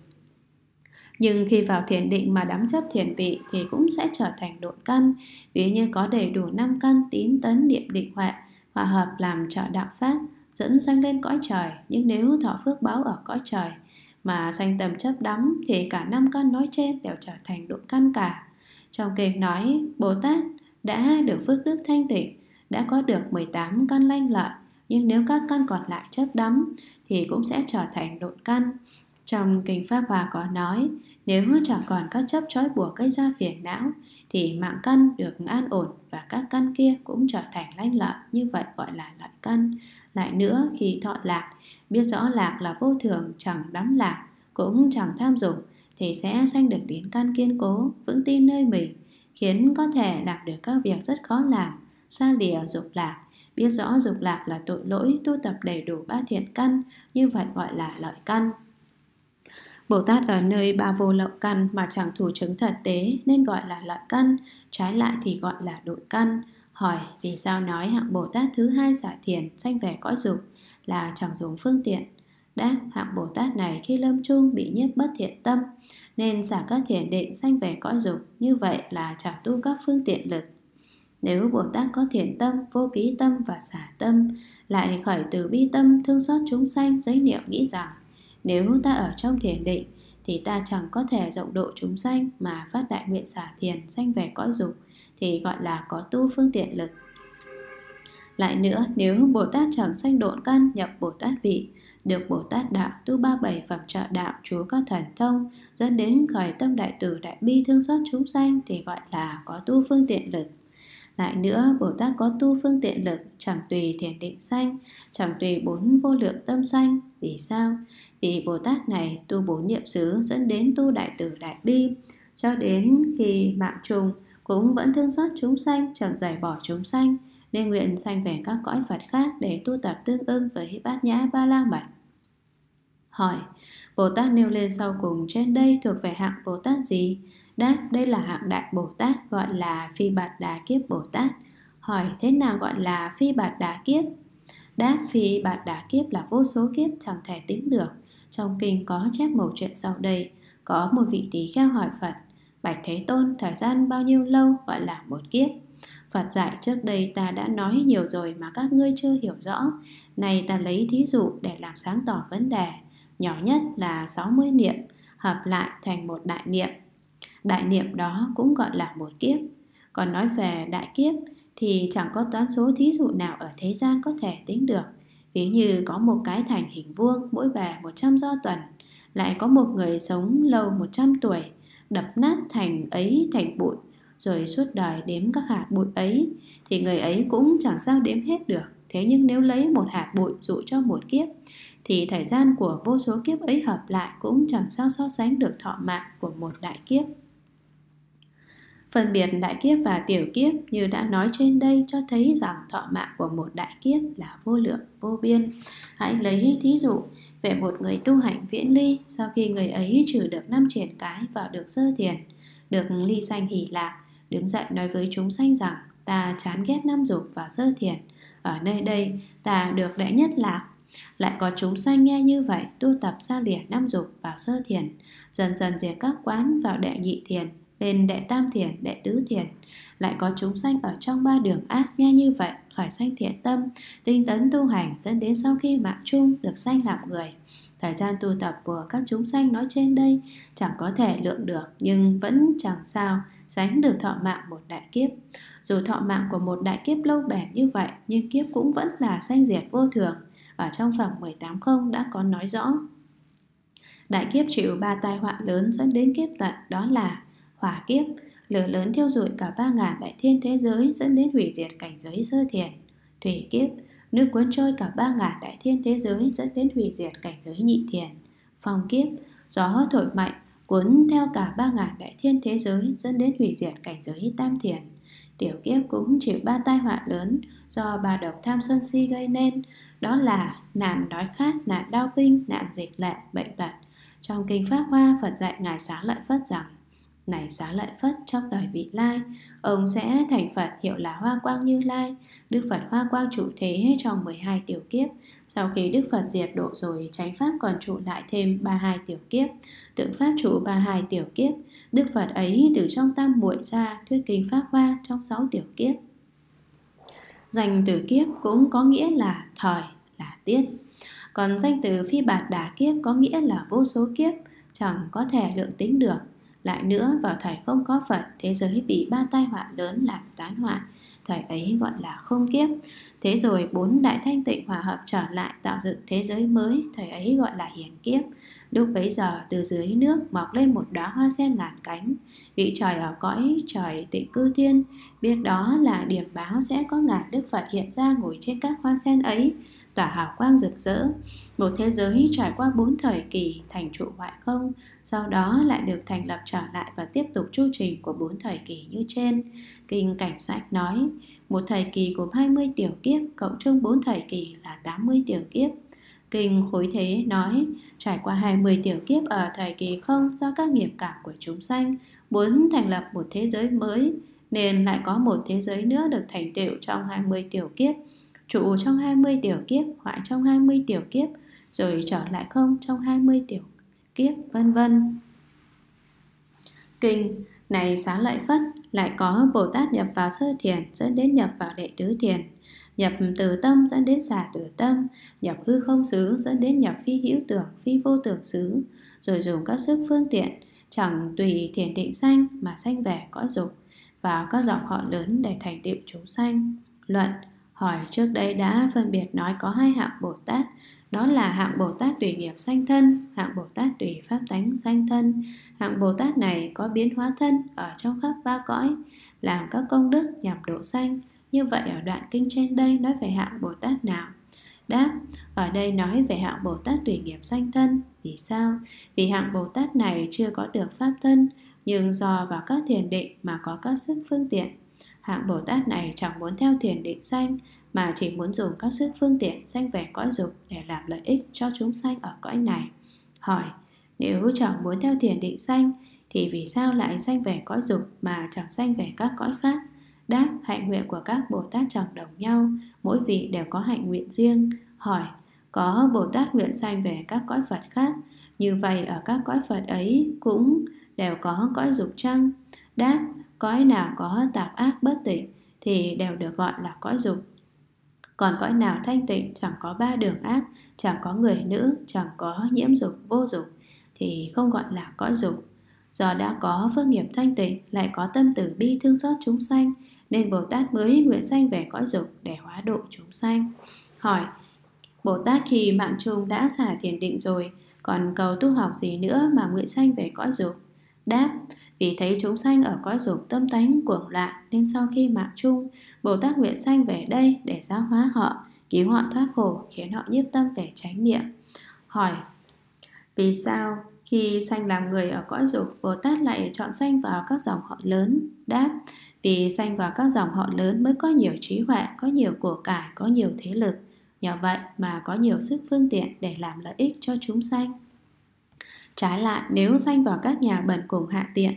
nhưng khi vào thiền định mà đắm chấp thiền vị thì cũng sẽ trở thành độn căn. Ví như có đầy đủ 5 căn tín tấn niệm định huệ, hòa hợp làm trợ đạo Pháp, dẫn sanh lên cõi trời. Nhưng nếu thọ phước báo ở cõi trời mà sanh tầm chấp đắm thì cả 5 căn nói trên đều trở thành độn căn cả. Trong kinh nói Bồ Tát đã được phước đức thanh tịnh, đã có được 18 căn lanh lợi, nhưng nếu các căn còn lại chấp đắm thì cũng sẽ trở thành độn căn. Trong kinh Pháp Hòa có nói: nếu chẳng còn các chấp trói buộc gây ra phiền não thì mạng căn được an ổn và các căn kia cũng trở thành lanh lợi, như vậy gọi là lợi căn. Lại nữa, khi thọ lạc, biết rõ lạc là vô thường, chẳng đắm lạc, cũng chẳng tham dục thì sẽ sanh được tín căn kiên cố, vững tin nơi mình, khiến có thể làm được các việc rất khó làm, xa lìa dục lạc. Biết rõ dục lạc là tội lỗi, tu tập đầy đủ 3 thiện căn, như vậy gọi là lợi căn. Bồ Tát ở nơi 3 vô lậu căn mà chẳng thủ chứng thật tế nên gọi là lợi căn, trái lại thì gọi là độn căn. Hỏi: vì sao nói hạng Bồ Tát thứ 2 xả thiền sanh về cõi dục là chẳng dùng phương tiện? Đáp: hạng Bồ Tát này khi lâm chung bị nhiếp bất thiện tâm nên xả các thiền định sanh về cõi dục, như vậy là chẳng tu các phương tiện lực. Nếu Bồ Tát có thiện tâm, vô ký tâm và xả tâm, lại khởi từ bi tâm thương xót chúng sanh, giới niệm nghĩ rằng nếu ta ở trong thiền định thì ta chẳng có thể rộng độ chúng sanh, mà phát đại nguyện xả thiền sanh về cõi dục, thì gọi là có tu phương tiện lực. Lại nữa, nếu Bồ Tát chẳng sanh độn căn, nhập Bồ Tát vị, được Bồ Tát đạo, tu 37 phẩm trợ đạo, chú các thần thông, dẫn đến khởi tâm đại từ đại bi thương xót chúng sanh, thì gọi là có tu phương tiện lực. Lại nữa, Bồ Tát có tu phương tiện lực, chẳng tùy thiền định sanh, chẳng tùy 4 vô lượng tâm sanh. Vì sao? Vì Bồ Tát này tu 4 niệm xứ, dẫn đến tu đại từ đại bi. cho đến khi mạng trùng cũng vẫn thương xót chúng sanh, chẳng giải bỏ chúng sanh, nên nguyện sanh về các cõi Phật khác để tu tập tương ưng với Bát Nhã Ba La Mật. Hỏi: Bồ Tát nêu lên sau cùng trên đây thuộc về hạng Bồ Tát gì? Đáp: đây là hạng Đại Bồ Tát, gọi là Phi Bạt Đà Kiếp Bồ Tát. Hỏi: thế nào gọi là Phi Bạt Đà Kiếp? Đáp: Phi Bạt Đà Kiếp là vô số kiếp chẳng thể tính được. Trong kinh có chép một chuyện sau đây. Có một vị tỳ kheo hỏi Phật: Bạch Thế Tôn, thời gian bao nhiêu lâu gọi là một kiếp? Phật dạy: trước đây ta đã nói nhiều rồi mà các ngươi chưa hiểu rõ. Này ta lấy thí dụ để làm sáng tỏ vấn đề. Nhỏ nhất là 60 niệm, hợp lại thành một đại niệm. Đại niệm đó cũng gọi là một kiếp. Còn nói về đại kiếp thì chẳng có toán số thí dụ nào ở thế gian có thể tính được. Ví như có một cái thành hình vuông, mỗi bề 100 do tuần. Lại có một người sống lâu 100 tuổi, đập nát thành ấy thành bụi, rồi suốt đời đếm các hạt bụi ấy, thì người ấy cũng chẳng sao đếm hết được. Thế nhưng nếu lấy một hạt bụi dụ cho một kiếp, thì thời gian của vô số kiếp ấy hợp lại cũng chẳng sao so sánh được thọ mạng của một đại kiếp. Phân biệt đại kiếp và tiểu kiếp như đã nói trên đây cho thấy rằng thọ mạng của một đại kiếp là vô lượng, vô biên. Hãy lấy thí dụ về một người tu hành viễn ly, sau khi người ấy trừ được 5 triển cái, vào được sơ thiền, được ly sanh hỷ lạc, đứng dậy nói với chúng sanh rằng: ta chán ghét năm dục và sơ thiền, ở nơi đây ta được đệ nhất lạc. Lại có chúng sanh nghe như vậy tu tập xa lìa năm dục vào sơ thiền, dần dần diệt các quán vào đệ nhị thiền, lên đệ tam thiền, đệ tứ thiền. Lại có chúng sanh ở trong ba đường ác nghe như vậy khởi sanh thiện tâm, tinh tấn tu hành, dẫn đến sau khi mạng chung được sanh làm người. Thời gian tu tập của các chúng sanh nói trên đây chẳng có thể lượng được, nhưng vẫn chẳng sao sánh được thọ mạng một đại kiếp. Dù thọ mạng của một đại kiếp lâu bền như vậy, nhưng kiếp cũng vẫn là sanh diệt vô thường. Ở trong phẩm 18.0 đã có nói rõ. Đại kiếp chịu 3 tai họa lớn dẫn đến kiếp tận, đó là hỏa kiếp, lửa lớn thiêu rụi cả 3.000 đại thiên thế giới dẫn đến hủy diệt cảnh giới sơ thiền. Thủy kiếp, nước cuốn trôi cả 3.000 đại thiên thế giới dẫn đến hủy diệt cảnh giới nhị thiền. Phong kiếp, gió thổi mạnh cuốn theo cả 3.000 đại thiên thế giới dẫn đến hủy diệt cảnh giới tam thiền. Tiểu kiếp cũng chịu 3 tai họa lớn do ba độc tham sân si gây nên, đó là nạn đói khát, nạn đau binh, nạn dịch lệ, bệnh tật. Trong kinh Pháp Hoa, Phật dạy Ngài Xá Lợi Phất rằng: này Xá Lợi Phất, trong đời vị lai, ông sẽ thành Phật hiệu là Hoa Quang Như Lai. Đức Phật Hoa Quang trụ thế trong 12 tiểu kiếp. Sau khi Đức Phật diệt độ rồi, chánh Pháp còn trụ lại thêm 32 tiểu kiếp. Tượng Pháp trụ 32 tiểu kiếp. Đức Phật ấy từ trong tam muội ra thuyết kinh Pháp Hoa trong 6 tiểu kiếp. Danh từ kiếp cũng có nghĩa là thời, là tiết. Còn danh từ Phi Bạt Đà Kiếp có nghĩa là vô số kiếp, chẳng có thể lượng tính được. Lại nữa, vào thời không có Phật, thế giới bị 3 tai họa lớn làm tán hoại, thời ấy gọi là không kiếp. Thế rồi 4 đại thanh tịnh hòa hợp trở lại tạo dựng thế giới mới, thời ấy gọi là hiển kiếp. Lúc bấy giờ từ dưới nước mọc lên một đóa hoa sen ngàn cánh, vị trời ở cõi trời Tịnh Cư Thiên biết đó là điểm báo sẽ có ngàn Đức Phật hiện ra ngồi trên các hoa sen ấy, tỏa hào quang rực rỡ. Một thế giới trải qua 4 thời kỳ thành trụ hoại không, sau đó lại được thành lập trở lại và tiếp tục chu trình của 4 thời kỳ như trên. Kinh Cảnh Sách nói: một thời kỳ gồm 20 tiểu kiếp, cộng chung 4 thời kỳ là 80 tiểu kiếp. Kinh Khối Thế nói: trải qua 20 tiểu kiếp ở thời kỳ không, do các nghiệp cảm của chúng sanh muốn thành lập một thế giới mới, nên lại có một thế giới nữa được thành tựu trong 20 tiểu kiếp, trụ trong 20 tiểu kiếp, hoại trong 20 tiểu kiếp, rồi trở lại không trong 20 tiểu kiếp, vân vân. Kinh này Xá Lợi Phất, lại có Bồ Tát nhập vào sơ thiền dẫn đến nhập vào đệ tứ thiền, nhập từ tâm dẫn đến xả từ tâm, nhập hư không xứ dẫn đến nhập phi hữu tưởng, phi vô tưởng xứ, rồi dùng các sức phương tiện chẳng tùy thiền định sanh mà sanh về cõi dục và các dòng họ lớn để thành tựu chúng sanh. Luận: hỏi, trước đây đã phân biệt nói có 2 hạng Bồ Tát, đó là hạng Bồ Tát tùy nghiệp sanh thân, hạng Bồ Tát tùy pháp tánh sanh thân. Hạng Bồ Tát này có biến hóa thân ở trong khắp 3 cõi, làm các công đức nhằm độ sanh. Như vậy ở đoạn kinh trên đây nói về hạng Bồ Tát nào? Đáp: ở đây nói về hạng Bồ Tát tùy nghiệp sanh thân. Vì sao? Vì hạng Bồ Tát này chưa có được pháp thân, nhưng do vào các thiền định mà có các sức phương tiện. Hạng Bồ Tát này chẳng muốn theo thiền định sanh, mà chỉ muốn dùng các sức phương tiện sanh về cõi dục để làm lợi ích cho chúng sanh ở cõi này. Hỏi, nếu chẳng muốn theo thiền định sanh, thì vì sao lại sanh về cõi dục mà chẳng sanh về các cõi khác? Đáp, hạnh nguyện của các Bồ Tát chẳng đồng nhau, mỗi vị đều có hạnh nguyện riêng. Hỏi, có Bồ Tát nguyện sanh về các cõi Phật khác, như vậy ở các cõi Phật ấy cũng đều có cõi dục chăng? Đáp, cõi nào có tạp ác bất tịnh thì đều được gọi là cõi dục. Còn cõi nào thanh tịnh, chẳng có ba đường ác, chẳng có người nữ, chẳng có nhiễm dục, vô dục, thì không gọi là cõi dục. Do đã có phước nghiệp thanh tịnh, lại có tâm từ bi thương xót chúng sanh, nên Bồ Tát mới nguyện sanh về cõi dục để hóa độ chúng sanh. Hỏi, Bồ Tát khi mạng chung đã xả thiền định rồi, còn cầu tu học gì nữa mà nguyện sanh về cõi dục? Đáp, vì thấy chúng sanh ở cõi dục tâm tánh cuồng loạn, nên sau khi mạng chung, Bồ Tát nguyện sanh về đây để giáo hóa họ, cứu họ thoát khổ, khiến họ nhiếp tâm về chánh niệm. Hỏi, vì sao khi sanh làm người ở cõi dục, Bồ Tát lại chọn sanh vào các dòng họ lớn? Đáp, vì sanh vào các dòng họ lớn mới có nhiều trí huệ, có nhiều của cải, có nhiều thế lực, nhờ vậy mà có nhiều sức phương tiện để làm lợi ích cho chúng sanh. Trái lại, nếu sanh vào các nhà bần cùng hạ tiện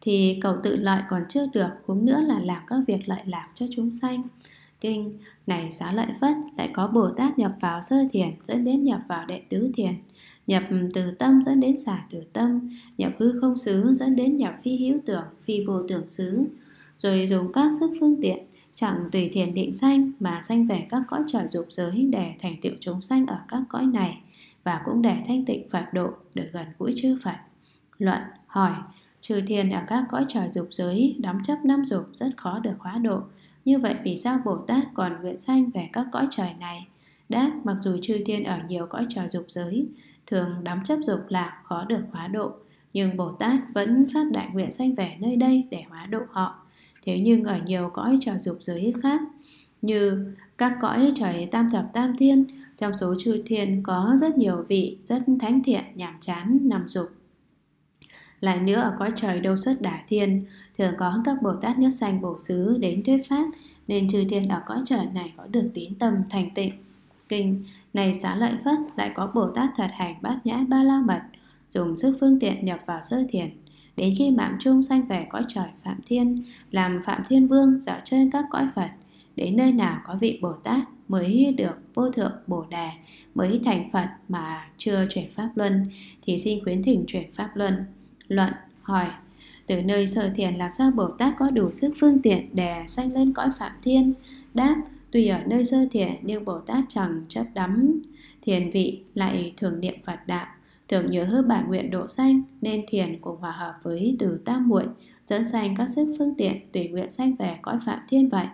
thì cầu tự lợi còn chưa được, huống nữa là làm các việc lợi lạc cho chúng sanh. Kinh, này Xá Lợi Phất, lại có Bồ Tát nhập vào sơ thiền dẫn đến nhập vào đệ tứ thiền, nhập từ tâm dẫn đến xả từ tâm, nhập hư không xứ dẫn đến nhập phi hữu tưởng, phi vô tưởng xứ, rồi dùng các sức phương tiện chẳng tùy thiền định sanh mà sanh về các cõi trời dục giới để thành tựu chúng sanh ở các cõi này, và cũng để thanh tịnh Phật độ, được gần gũi chư Phật. Luận, hỏi, chư thiên ở các cõi trời dục giới đóng chấp năm dục rất khó được hóa độ, như vậy vì sao Bồ Tát còn nguyện sanh về các cõi trời này? Đáp, mặc dù chư thiên ở nhiều cõi trời dục giới thường đóng chấp dục lạc, khó được hóa độ, nhưng Bồ Tát vẫn phát đại nguyện sanh về nơi đây để hóa độ họ. Thế nhưng ở nhiều cõi trời dục giới khác, như các cõi trời tam thập tam thiên, trong số chư thiên có rất nhiều vị rất thánh thiện, nhàm chán năm dục. Lại nữa, ở cõi trời Đâu Xuất Đà Thiên thường có các Bồ Tát nhất sanh bổ xứ đến thuyết pháp, nên chư thiên ở cõi trời này có được tín tâm thành tịnh. Kinh, này Xá Lợi Phất, lại có Bồ Tát thật hành bát nhã ba la mật, dùng sức phương tiện nhập vào sơ thiền, đến khi mạng chung sanh về cõi trời Phạm Thiên, làm Phạm Thiên Vương dạo chơi các cõi Phật. Đến nơi nào có vị Bồ Tát mới được vô thượng Bồ Đề, mới thành Phật mà chưa chuyển pháp luân, thì xin khuyến thỉnh chuyển pháp luân. Luận, hỏi, từ nơi sơ thiền làm sao Bồ Tát có đủ sức phương tiện để sanh lên cõi Phạm Thiên? Đáp, tuy ở nơi sơ thiền nhưng Bồ Tát chẳng chấp đắm thiền vị, lại thường niệm Phật đạo, thường nhớ hứa bản nguyện độ sanh, nên thiền cùng hòa hợp với từ tam muội, dẫn sanh các sức phương tiện tùy nguyện sanh về cõi Phạm Thiên vậy.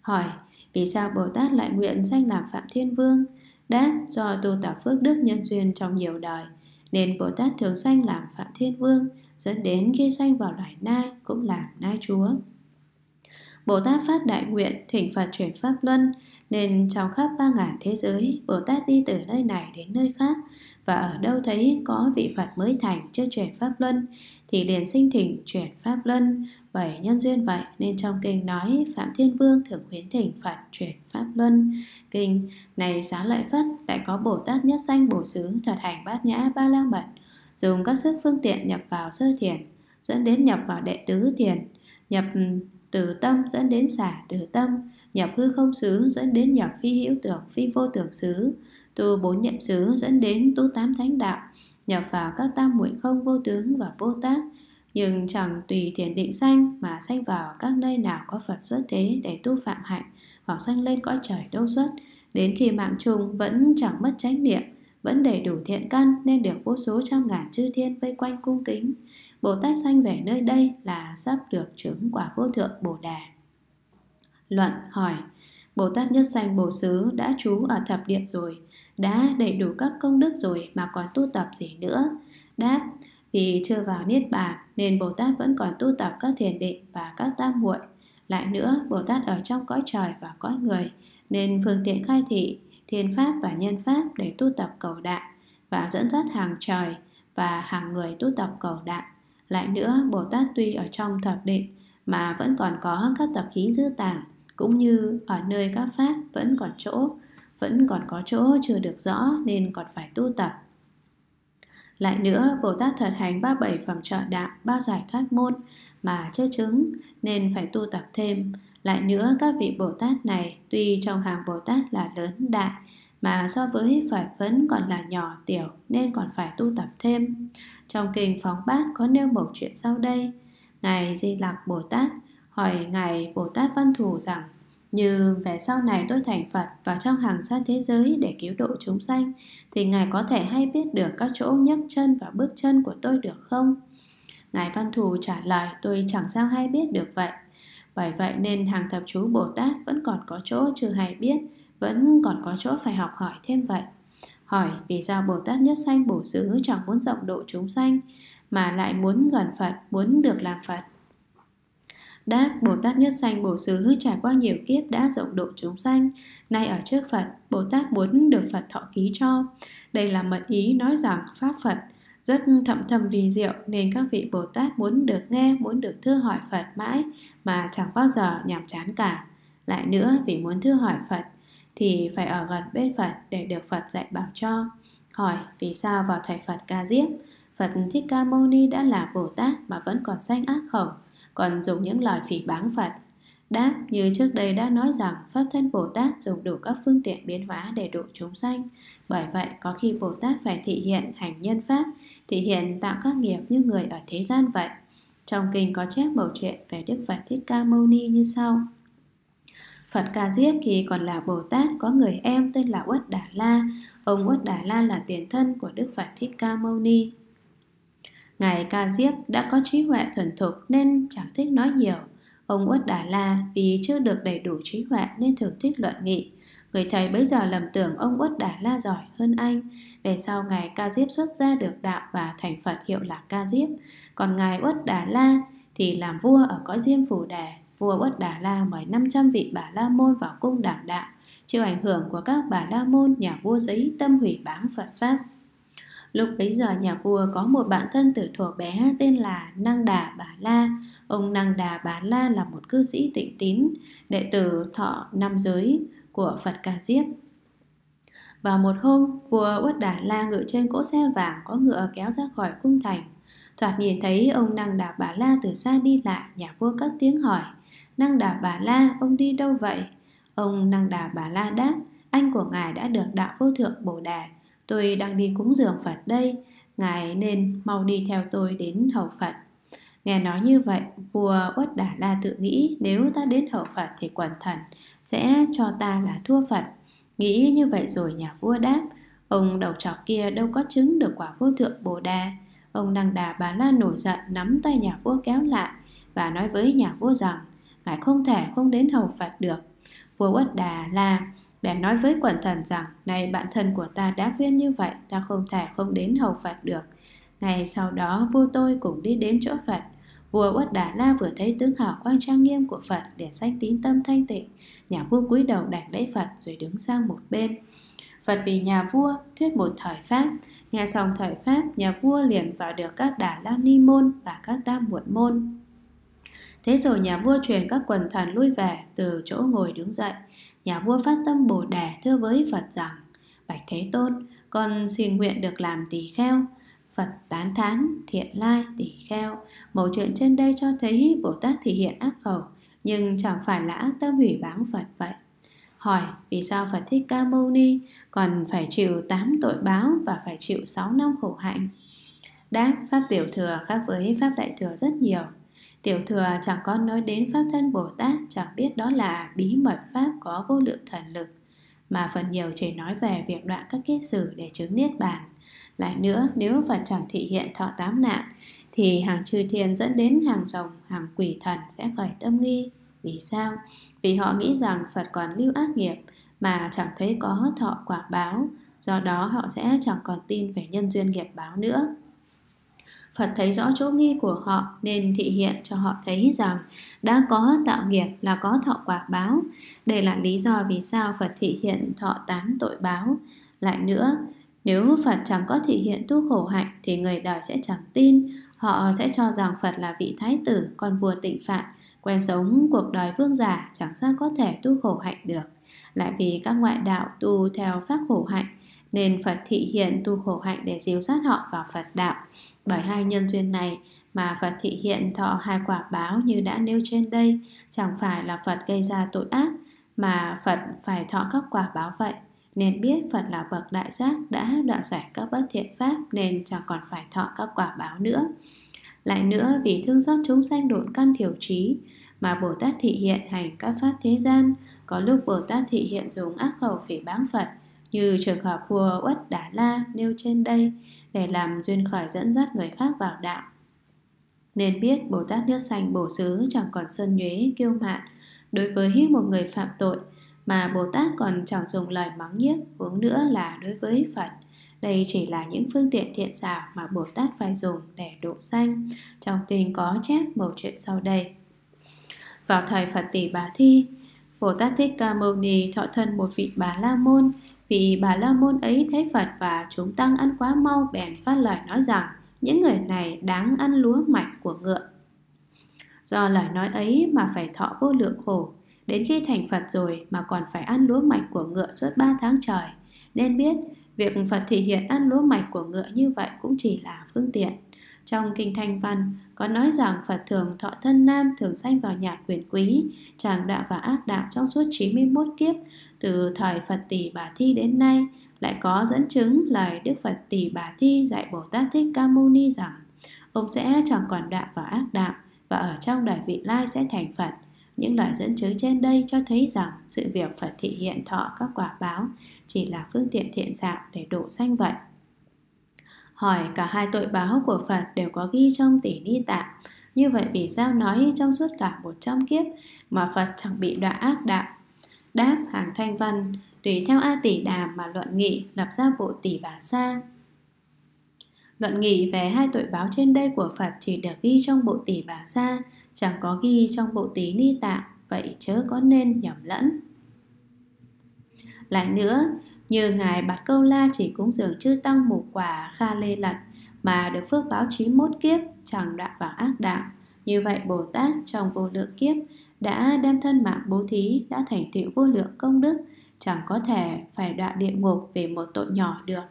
Hỏi, vì sao Bồ Tát lại nguyện sanh làm Phạm Thiên Vương? Đáp, do tu tập phước đức nhân duyên trong nhiều đời, nên Bồ Tát thường sanh làm Phạm Thiên Vương, dẫn đến khi sanh vào loài nai cũng làm nai chúa. Bồ Tát phát đại nguyện thỉnh Phật chuyển pháp luân, nên trong khắp 3000 thế giới, Bồ Tát đi từ nơi này đến nơi khác, và ở đâu thấy có vị Phật mới thành chưa chuyển pháp luân thì liền sinh thỉnh chuyển pháp luân. Bởi nhân duyên vậy nên trong kinh nói Phạm Thiên Vương thường khuyến thỉnh Phật chuyển pháp luân. Kinh, này Xá Lợi Phất, lại có Bồ Tát nhất sanh bổ xứ thật hành bát nhã ba la mật, dùng các sức phương tiện nhập vào sơ thiền, dẫn đến nhập vào đệ tứ thiền, nhập từ tâm dẫn đến xả từ tâm, nhập hư không xứ dẫn đến nhập phi hữu tưởng, phi vô tưởng xứ, tu bốn niệm xứ dẫn đến tu tám thánh đạo, nhập vào các tam muội không, vô tướng và vô tác, nhưng chẳng tùy thiền định sanh mà sanh vào các nơi nào có Phật xuất thế để tu phạm hạnh, hoặc sanh lên cõi trời Đâu Xuất. Đến khi mạng chung vẫn chẳng mất chánh niệm, vẫn đầy đủ thiện căn, nên được vô số trăm ngàn chư thiên vây quanh cung kính. Bồ Tát sanh về nơi đây là sắp được chứng quả vô thượng Bồ Đề. Luận, hỏi, Bồ Tát nhất sanh bổ xứ đã trú ở thập địa rồi, đã đầy đủ các công đức rồi mà còn tu tập gì nữa? Đáp, vì chưa vào niết bàn nên Bồ Tát vẫn còn tu tập các thiền định và các tam muội. Lại nữa, Bồ Tát ở trong cõi trời và cõi người nên phương tiện khai thị thiên pháp và nhân pháp để tu tập cầu đạo, và dẫn dắt hàng trời và hàng người tu tập cầu đạo. Lại nữa, Bồ Tát tuy ở trong thập định mà vẫn còn có các tập khí dư tàng, cũng như ở nơi các pháp vẫn còn có chỗ chưa được rõ nên còn phải tu tập. Lại nữa, Bồ Tát thật hành 37 phẩm trợ đạo, 3 giải thoát môn mà chưa chứng nên phải tu tập thêm. Lại nữa, các vị Bồ Tát này tuy trong hàng Bồ Tát là lớn đại mà so với Phật vẫn còn là nhỏ tiểu nên còn phải tu tập thêm. Trong kinh Phóng Bát có nêu một chuyện sau đây. Ngài Di Lặc Bồ Tát hỏi Ngài Bồ Tát Văn Thù rằng: như về sau này tôi thành Phật vào trong hàng xa thế giới để cứu độ chúng sanh, thì Ngài có thể hay biết được các chỗ nhấc chân và bước chân của tôi được không? Ngài Văn Thù trả lời: tôi chẳng sao hay biết được vậy. Bởi vậy nên hàng thập chú Bồ Tát vẫn còn có chỗ chưa hay biết, vẫn còn có chỗ phải học hỏi thêm vậy. Hỏi vì sao Bồ Tát Nhất Sanh Bổ Xứ chẳng muốn rộng độ chúng sanh mà lại muốn gần Phật, muốn được làm Phật? Đáp: Bồ Tát Nhất Sanh Bổ Xứ trải qua nhiều kiếp đã rộng độ chúng sanh, nay ở trước Phật, Bồ Tát muốn được Phật thọ ký cho. Đây là mật ý nói rằng Pháp Phật rất thậm thầm vì diệu, nên các vị Bồ Tát muốn được nghe, muốn được thưa hỏi Phật mãi mà chẳng bao giờ nhàm chán cả. Lại nữa, vì muốn thưa hỏi Phật thì phải ở gần bên Phật để được Phật dạy bảo cho. Hỏi vì sao vào thời Phật Ca Diếp, Phật Thích Ca Mâu Ni đã là Bồ Tát mà vẫn còn sanh ác khẩu, còn dùng những lời phỉ báng Phật? Đáp: như trước đây đã nói rằng Pháp thân Bồ Tát dùng đủ các phương tiện biến hóa để độ chúng sanh. Bởi vậy có khi Bồ Tát phải thị hiện hành nhân Pháp, thị hiện tạo các nghiệp như người ở thế gian vậy. Trong kinh có chép bầu chuyện về Đức Phật Thích Ca Mâu Ni như sau. Phật Ca Diếp khi còn là Bồ Tát có người em tên là Uất Đà La. Ông Uất Đà La là tiền thân của Đức Phật Thích Ca Mâu Ni. Ngài Ca Diếp đã có trí huệ thuần thục nên chẳng thích nói nhiều. Ông Uất Đà La vì chưa được đầy đủ trí huệ nên thường thích luận nghị. Người thầy bấy giờ lầm tưởng ông Uất Đà La giỏi hơn anh. Về sau Ngài Ca Diếp xuất gia được đạo và thành Phật hiệu là Ca Diếp. Còn Ngài Uất Đà La thì làm vua ở cõi Diêm Phù Đề. Vua Uất Đà La mời 500 vị Bà La Môn vào cung đảm đạo. Chịu ảnh hưởng của các Bà La Môn, nhà vua dấy tâm hủy báng Phật Pháp. Lúc bấy giờ nhà vua có một bạn thân từ thuở bé tên là Năng Đà Bà La. Ông Năng Đà Bà La là một cư sĩ tịnh tín, đệ tử thọ năm giới của Phật Ca Diếp. Vào một hôm, vua Uất Đà La ngự trên cỗ xe vàng có ngựa kéo ra khỏi cung thành. Thoạt nhìn thấy ông Năng Đà Bà La từ xa đi lại, nhà vua cất tiếng hỏi: Năng Đà Bà La, ông đi đâu vậy? Ông Năng Đà Bà La đáp: anh của ngài đã được đạo vô thượng Bồ Đề, tôi đang đi cúng dường Phật đây, ngài nên mau đi theo tôi đến hầu Phật. Nghe nói như vậy, vua Uất Đà La tự nghĩ: nếu ta đến hầu Phật thì quần thần sẽ cho ta là thua Phật. Nghĩ như vậy rồi nhà vua đáp: ông đầu trọc kia đâu có chứng được quả vô thượng Bồ Đề. Ông Năng Đà Bà La nổi giận, nắm tay nhà vua kéo lại và nói với nhà vua rằng ngài không thể không đến hầu Phật được. Vua Uất Đà La bèn nói với quần thần rằng: này bạn thân của ta đã khuyên như vậy, ta không thể không đến hầu Phật được. Ngày sau đó vua tôi cũng đi đến chỗ Phật. Vua Uất Đà La vừa thấy tướng hào quang trang nghiêm của Phật để sanh tín tâm thanh tịnh. Nhà vua cúi đầu đảnh lễ Phật rồi đứng sang một bên. Phật vì nhà vua thuyết một thời pháp. Nghe xong thời pháp, nhà vua liền vào được các Đà La Ni Môn và các Tam Muội Môn. Thế rồi nhà vua truyền các quần thần lui về, từ chỗ ngồi đứng dậy. Nhà vua phát tâm Bồ Đề thưa với Phật rằng: Bạch Thế Tôn, con xin nguyện được làm tỳ kheo. Phật tán thán: thiện lai tỳ kheo. Mẩu chuyện trên đây cho thấy Bồ Tát thể hiện ác khẩu, nhưng chẳng phải là ác tâm hủy báng Phật vậy. Hỏi vì sao Phật Thích Ca Mâu Ni còn phải chịu 8 tội báo và phải chịu 6 năm khổ hạnh? Đáp: Pháp Tiểu Thừa khác với Pháp Đại Thừa rất nhiều. Tiểu Thừa chẳng có nói đến Pháp thân Bồ Tát, chẳng biết đó là bí mật Pháp có vô lượng thần lực, mà phần nhiều chỉ nói về việc đoạn các kiết sử để chứng Niết Bàn. Lại nữa, nếu Phật chẳng thị hiện thọ 8 nạn, thì hàng chư thiên dẫn đến hàng rồng, hàng quỷ thần sẽ khởi tâm nghi. Vì sao? Vì họ nghĩ rằng Phật còn lưu ác nghiệp mà chẳng thấy có thọ quả báo, do đó họ sẽ chẳng còn tin về nhân duyên nghiệp báo nữa. Phật thấy rõ chỗ nghi của họ nên thị hiện cho họ thấy rằng đã có tạo nghiệp là có thọ quả báo. Đây là lý do vì sao Phật thị hiện thọ 8 tội báo. Lại nữa, nếu Phật chẳng có thị hiện tu khổ hạnh thì người đời sẽ chẳng tin. Họ sẽ cho rằng Phật là vị thái tử, con vua tịnh phạn, quen sống cuộc đời vương giả, chẳng sao có thể tu khổ hạnh được. Lại vì các ngoại đạo tu theo pháp khổ hạnh, nên Phật thị hiện tu khổ hạnh để dìu dắt họ vào Phật đạo. Bởi hai nhân duyên này mà Phật thị hiện thọ hai quả báo như đã nêu trên đây. Chẳng phải là Phật gây ra tội ác, mà Phật phải thọ các quả báo vậy. Nên biết Phật là bậc đại giác đã đoạn giải các bất thiện pháp, nên chẳng còn phải thọ các quả báo nữa. Lại nữa, vì thương xót chúng sanh độn căn thiểu trí mà Bồ Tát thị hiện hành các pháp thế gian. Có lúc Bồ Tát thị hiện dùng ác khẩu phỉ báng Phật, như trường hợp vua Uất Đà La nêu trên đây, để làm duyên khởi dẫn dắt người khác vào đạo. Nên biết Bồ Tát Niết Sanh Bổ Xứ chẳng còn sơn nhuế kiêu mạn đối với một người phạm tội, mà Bồ Tát còn chẳng dùng lời mắng nhiếc, huống nữa là đối với Phật. Đây chỉ là những phương tiện thiện xảo mà Bồ Tát phải dùng để độ sanh. Trong kinh có chép một chuyện sau đây. Vào thời Phật Tỷ Bà Thi, Bồ Tát Thích Ca Mâu Ni thọ thân một vị Bà La Môn. Vị Bà La Môn ấy thấy Phật và chúng tăng ăn quá mau, bèn phát lời nói rằng những người này đáng ăn lúa mạch của ngựa. Do lời nói ấy mà phải thọ vô lượng khổ. Đến khi thành Phật rồi mà còn phải ăn lúa mạch của ngựa suốt 3 tháng trời. Nên biết việc Phật thị hiện ăn lúa mạch của ngựa như vậy cũng chỉ là phương tiện. Trong kinh Thanh Văn có nói rằng Phật thường thọ thân nam, thường sanh vào nhà quyền quý, tràng đạo và ác đạo trong suốt 91 kiếp từ thời Phật Tỷ Bà Thi đến nay. Lại có dẫn chứng lời Đức Phật Tỷ Bà Thi dạy Bồ Tát Thích Ca Mâu Ni rằng ông sẽ chẳng còn đạo và ác đạo, và ở trong đời vị lai sẽ thành Phật. Những lời dẫn chứng trên đây cho thấy rằng sự việc Phật thị hiện thọ các quả báo chỉ là phương tiện thiện xảo để độ sanh vậy. Hỏi, cả hai tội báo của Phật đều có ghi trong Tỷ Ni Tạng. Như vậy vì sao nói trong suốt cả 100 kiếp mà Phật chẳng bị đọa ác đạo? Đáp, hàng Thanh Văn tùy theo A Tỷ Đàm mà luận nghị, lập ra bộ Tỷ Bà Sa. Luận nghị về hai tội báo trên đây của Phật chỉ được ghi trong bộ Tỷ Bà Sa, chẳng có ghi trong bộ Tỷ Ni Tạng, vậy chớ có nên nhầm lẫn. Lại nữa, như Ngài Bạt Câu La chỉ cúng dường chư tăng mù quả Kha Lê Lật mà được phước báo 91 kiếp, chẳng đọa vào ác đạo. Như vậy Bồ Tát trong vô lượng kiếp đã đem thân mạng bố thí, đã thành tựu vô lượng công đức, chẳng có thể phải đọa địa ngục về một tội nhỏ được.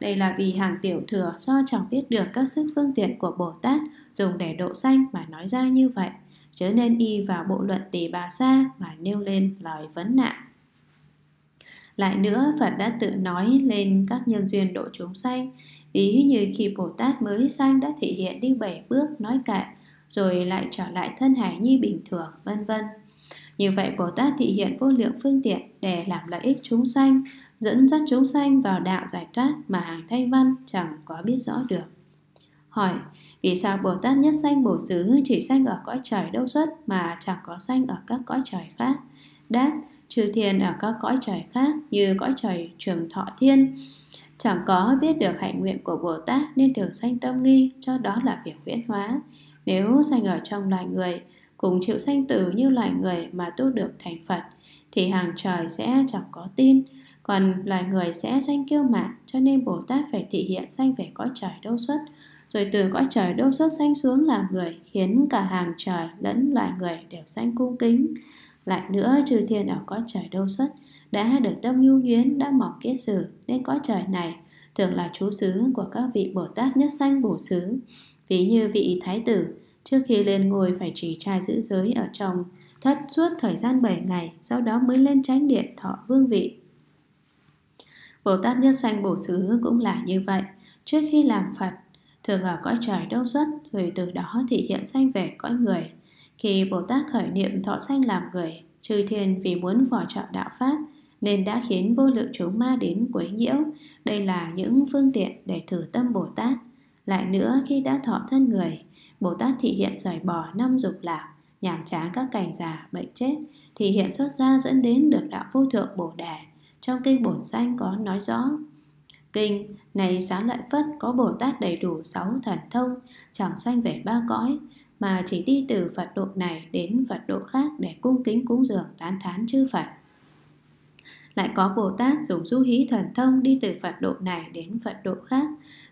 Đây là vì hàng tiểu thừa do chẳng biết được các sức phương tiện của Bồ Tát dùng để độ sanh mà nói ra như vậy, chớ nên y vào bộ luận Tỷ Bà Sa mà nêu lên lời vấn nạn. Lại nữa, Phật đã tự nói lên các nhân duyên độ chúng sanh, ví như khi Bồ Tát mới sanh đã thị hiện đi 7 bước nói kệ, rồi lại trở lại thân hải nhi bình thường, vân vân. Như vậy Bồ Tát thị hiện vô lượng phương tiện để làm lợi ích chúng sanh, dẫn dắt chúng sanh vào đạo giải thoát mà hàng Thanh Văn chẳng có biết rõ được. Hỏi, vì sao Bồ Tát Nhất Sanh Bổ Xứ chỉ sanh ở cõi trời Đâu Xuất mà chẳng có sanh ở các cõi trời khác? Đáp, chư thiên ở các cõi trời khác như cõi trời Trường Thọ Thiên chẳng có biết được hạnh nguyện của Bồ Tát nên thường sanh tâm nghi, cho đó là việc huyễn hóa. Nếu sanh ở trong loài người, cùng chịu sanh tử như loài người mà tu được thành Phật, thì hàng trời sẽ chẳng có tin, còn loài người sẽ sanh kiêu mạn, cho nên Bồ Tát phải thị hiện sanh về cõi trời Đâu Xuất, rồi từ cõi trời Đâu Xuất sanh xuống làm người, khiến cả hàng trời lẫn loài người đều sanh cung kính. Lại nữa, chư thiên ở cõi trời Đâu Xuất đã được tâm nhu nhuyến, đã mọc kiết sử, nên cõi trời này thường là trú xứ của các vị Bồ Tát Nhất Sanh Bổ Xứ. Ví như vị thái tử trước khi lên ngôi phải trì trai giữ giới ở trong thất suốt thời gian 7 ngày, sau đó mới lên chánh điện thọ vương vị. Bồ Tát Nhất Sanh Bổ Xứ cũng là như vậy, trước khi làm Phật thường ở cõi trời Đâu Xuất, rồi từ đó thị hiện sanh về cõi người. Khi Bồ Tát khởi niệm thọ sanh làm người, chư thiên vì muốn phò trợ đạo pháp nên đã khiến vô lượng chúng ma đến quấy nhiễu. Đây là những phương tiện để thử tâm Bồ Tát. Lại nữa, khi đã thọ thân người, Bồ Tát thị hiện rời bỏ 5 dục lạc, nhàm chán các cảnh già, bệnh chết, thị hiện xuất gia dẫn đến được đạo vô thượng Bồ Đề. Trong kinh Bổn Sanh có nói rõ: kinh này Xá Lợi Phất có Bồ Tát đầy đủ 6 thần thông, chẳng sanh về 3 cõi, mà chỉ đi từ Phật độ này đến Phật độ khác để cung kính cúng dường tán thán chư Phật. Lại có Bồ Tát dùng Du Hí thần thông đi từ Phật độ này đến Phật độ khác,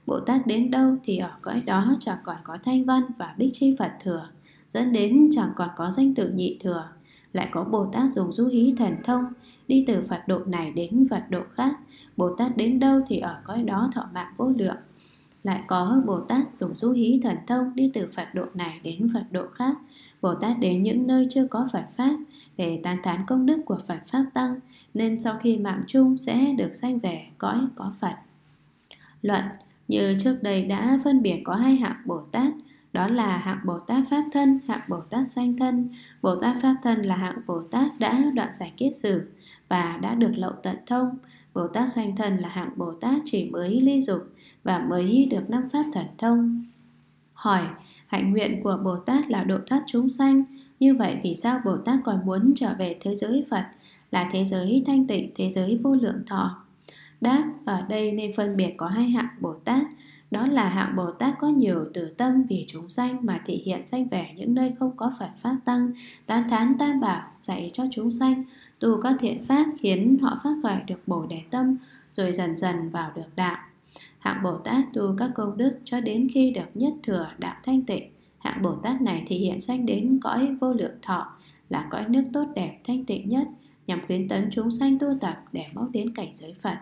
Bồ Tát đến đâu thì ở cõi đó chẳng còn có thanh văn và bích chi Phật thừa, dẫn đến chẳng còn có danh tự nhị thừa. Lại có Bồ Tát dùng du hí thần thông, đi từ Phật độ này đến Phật độ khác. Bồ Tát đến đâu thì ở cõi đó thọ mạng vô lượng. Lại có Bồ Tát dùng du hí thần thông, đi từ Phật độ này đến Phật độ khác. Bồ Tát đến những nơi chưa có Phật Pháp để tán thán công đức của Phật Pháp Tăng, nên sau khi mạng chung sẽ được sanh về cõi có Phật. Luận: như trước đây đã phân biệt có hai hạng Bồ Tát, đó là hạng Bồ Tát Pháp Thân, hạng Bồ Tát Sanh Thân. Bồ Tát Pháp Thân là hạng Bồ Tát đã đoạn giải kiết sử và đã được lậu tận thông. Bồ Tát Sanh Thân là hạng Bồ Tát chỉ mới ly dục và mới được 5 pháp thần thông. Hỏi: hạnh nguyện của Bồ Tát là độ thoát chúng sanh. Như vậy vì sao Bồ Tát còn muốn trở về thế giới Phật, là thế giới thanh tịnh, thế giới vô lượng thọ? Đáp: ở đây nên phân biệt có hai hạng Bồ Tát, đó là hạng Bồ Tát có nhiều từ tâm vì chúng sanh mà thị hiện sanh về những nơi không có Phật Pháp Tăng, tán thán Tam Bảo, dạy cho chúng sanh tu các thiện pháp, khiến họ phát khởi được Bồ Đề tâm, rồi dần dần vào được đạo. Hạng Bồ Tát tu các công đức cho đến khi được nhất thừa đạo thanh tịnh. Hạng Bồ Tát này thì hiện sanh đến cõi vô lượng thọ, là cõi nước tốt đẹp thanh tịnh nhất, nhằm khuyến tấn chúng sanh tu tập để mau đến cảnh giới Phật.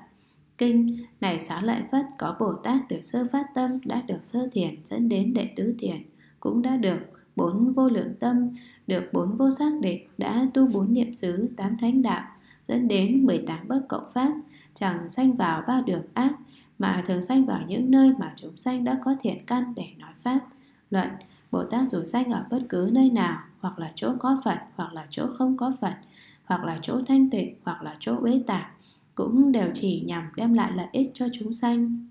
Kinh: này Xá Lợi Phất, có Bồ Tát từ sơ phát tâm đã được sơ thiền dẫn đến đệ tứ thiền, cũng đã được 4 vô lượng tâm, được 4 vô sắc định, đã tu 4 niệm xứ, 8 thánh đạo, dẫn đến 18 bậc cộng pháp, chẳng sanh vào 3 đường ác mà thường sanh vào những nơi mà chúng sanh đã có thiện căn để nói pháp. Luận: Bồ Tát dù sanh ở bất cứ nơi nào, hoặc là chỗ có Phật, hoặc là chỗ không có Phật, hoặc là chỗ thanh tịnh, hoặc là chỗ bế tạc, cũng đều chỉ nhằm đem lại lợi ích cho chúng sanh.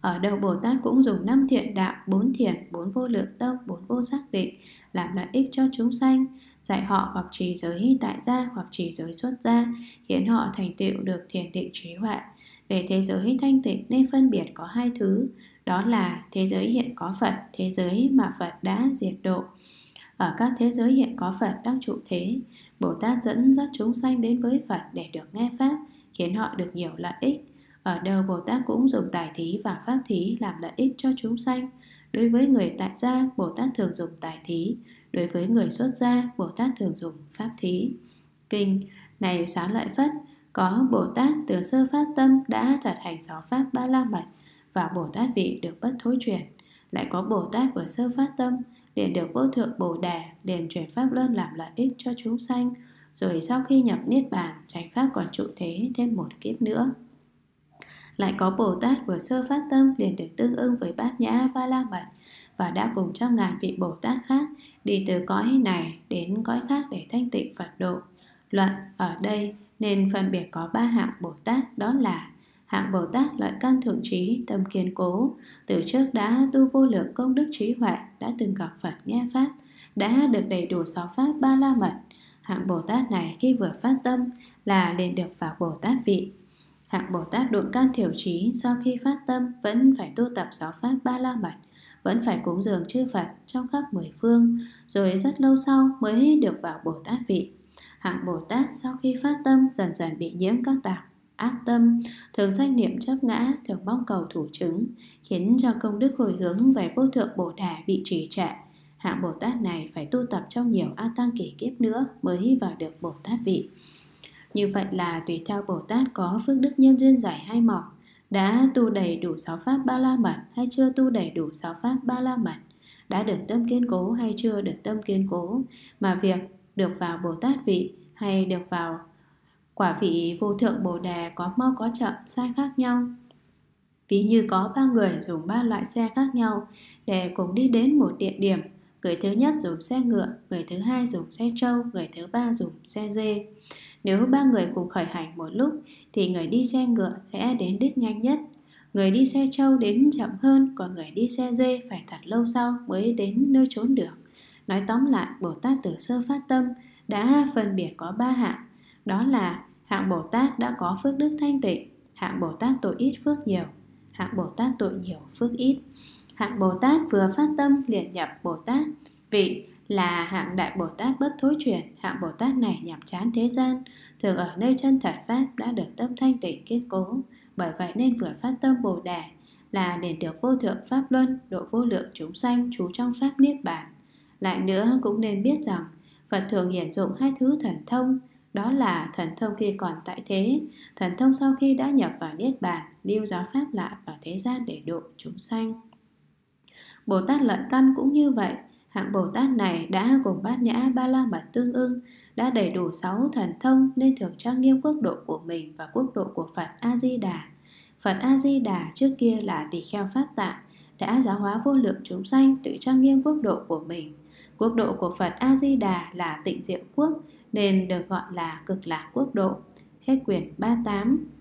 Ở đâu Bồ Tát cũng dùng 5 thiện đạo, 4 thiền, 4 vô lượng tâm, 4 vô sắc định làm lợi ích cho chúng sanh, dạy họ hoặc trì giới tại gia hoặc trì giới xuất gia, khiến họ thành tựu được thiền định trí huệ. Về thế giới thanh tịnh nên phân biệt có hai thứ, đó là thế giới hiện có Phật, thế giới mà Phật đã diệt độ. Ở các thế giới hiện có Phật đang trụ thế, Bồ Tát dẫn dắt chúng sanh đến với Phật để được nghe pháp, khiến họ được nhiều lợi ích. Ở đâu Bồ Tát cũng dùng tài thí và pháp thí làm lợi ích cho chúng sanh. Đối với người tại gia, Bồ Tát thường dùng tài thí. Đối với người xuất gia, Bồ Tát thường dùng pháp thí. Kinh: này Xá Lợi Phất, có Bồ Tát từ sơ phát tâm đã thật hành 6 pháp Ba La Mật, và Bồ Tát vị được bất thối chuyển. Lại có Bồ Tát vừa sơ phát tâm liền được vô thượng Bồ Đề, liền chuyển pháp luân làm lợi ích cho chúng sanh, rồi sau khi nhập niết bàn, chánh pháp còn trụ thế thêm một kiếp nữa. Lại có Bồ Tát vừa sơ phát tâm liền được tương ưng với Bát Nhã Ba La Mật, và đã cùng trăm ngàn vị Bồ Tát khác đi từ cõi này đến cõi khác để thanh tịnh Phật độ. Luận: ở đây nên phân biệt có ba hạng Bồ Tát, đó là hạng Bồ Tát lợi căn thượng trí, tâm kiên cố, từ trước đã tu vô lượng công đức trí huệ, đã từng gặp Phật nghe pháp, đã được đầy đủ 6 pháp Ba La Mật. Hạng Bồ Tát này khi vừa phát tâm là liền được vào Bồ Tát vị. Hạng Bồ Tát độn can thiểu trí, sau khi phát tâm vẫn phải tu tập 6 pháp Ba La Mật, vẫn phải cúng dường chư Phật trong khắp 10 phương, rồi rất lâu sau mới được vào Bồ Tát vị. Hạng Bồ Tát sau khi phát tâm dần dần bị nhiễm các tạp ác tâm, thường sanh niệm chấp ngã, thường mong cầu thủ chứng, khiến cho công đức hồi hướng về vô thượng Bồ Đề bị trì trệ. Hạng Bồ Tát này phải tu tập trong nhiều A Tăng kỷ kiếp nữa mới vào được Bồ Tát vị. Như vậy là tùy theo Bồ Tát có phước đức nhân duyên giải hai mọc, đã tu đầy đủ 6 pháp Ba La Mật hay chưa tu đầy đủ 6 pháp Ba La Mật, đã được tâm kiên cố hay chưa được tâm kiên cố, mà việc được vào Bồ Tát vị hay được vào quả vị vô thượng Bồ Đề có mau có chậm, sai khác nhau. Ví như có 3 người dùng 3 loại xe khác nhau để cùng đi đến một địa điểm, người thứ nhất dùng xe ngựa, người thứ hai dùng xe trâu, người thứ ba dùng xe dê. Nếu 3 người cùng khởi hành một lúc thì người đi xe ngựa sẽ đến đích nhanh nhất, người đi xe trâu đến chậm hơn, còn người đi xe dê phải thật lâu sau mới đến nơi trốn được. Nói tóm lại, Bồ Tát từ sơ phát tâm đã phân biệt có 3 hạng, đó là hạng Bồ Tát đã có phước đức thanh tịnh, hạng Bồ Tát tội ít phước nhiều, hạng Bồ Tát tội nhiều phước ít. Hạng Bồ Tát vừa phát tâm liền nhập Bồ Tát vị là hạng Đại Bồ Tát bất thối chuyển. Hạng Bồ Tát này nhằm chán thế gian, thường ở nơi chân thật pháp, đã được tâm thanh tịnh kiên cố, bởi vậy nên vừa phát tâm Bồ Đề là để được vô thượng pháp luân, độ vô lượng chúng sanh trú trong pháp niết bàn. Lại nữa cũng nên biết rằng Phật thường hiển dụng hai thứ thần thông, đó là thần thông khi còn tại thế, thần thông sau khi đã nhập vào niết bàn, lưu giáo pháp lại vào thế gian để độ chúng sanh. Bồ Tát Lợi Căn cũng như vậy, hạng Bồ Tát này đã cùng Bát Nhã Ba La Mật tương ưng, đã đầy đủ 6 thần thông nên thường trang nghiêm quốc độ của mình và quốc độ của Phật A-di-đà. Phật A-di-đà trước kia là Tỳ Kheo Pháp Tạng, đã giáo hóa vô lượng chúng sanh tự trang nghiêm quốc độ của mình. Quốc độ của Phật A-di-đà là Tịnh Diệu Quốc, nên được gọi là Cực Lạc Quốc Độ. Hết quyển 38.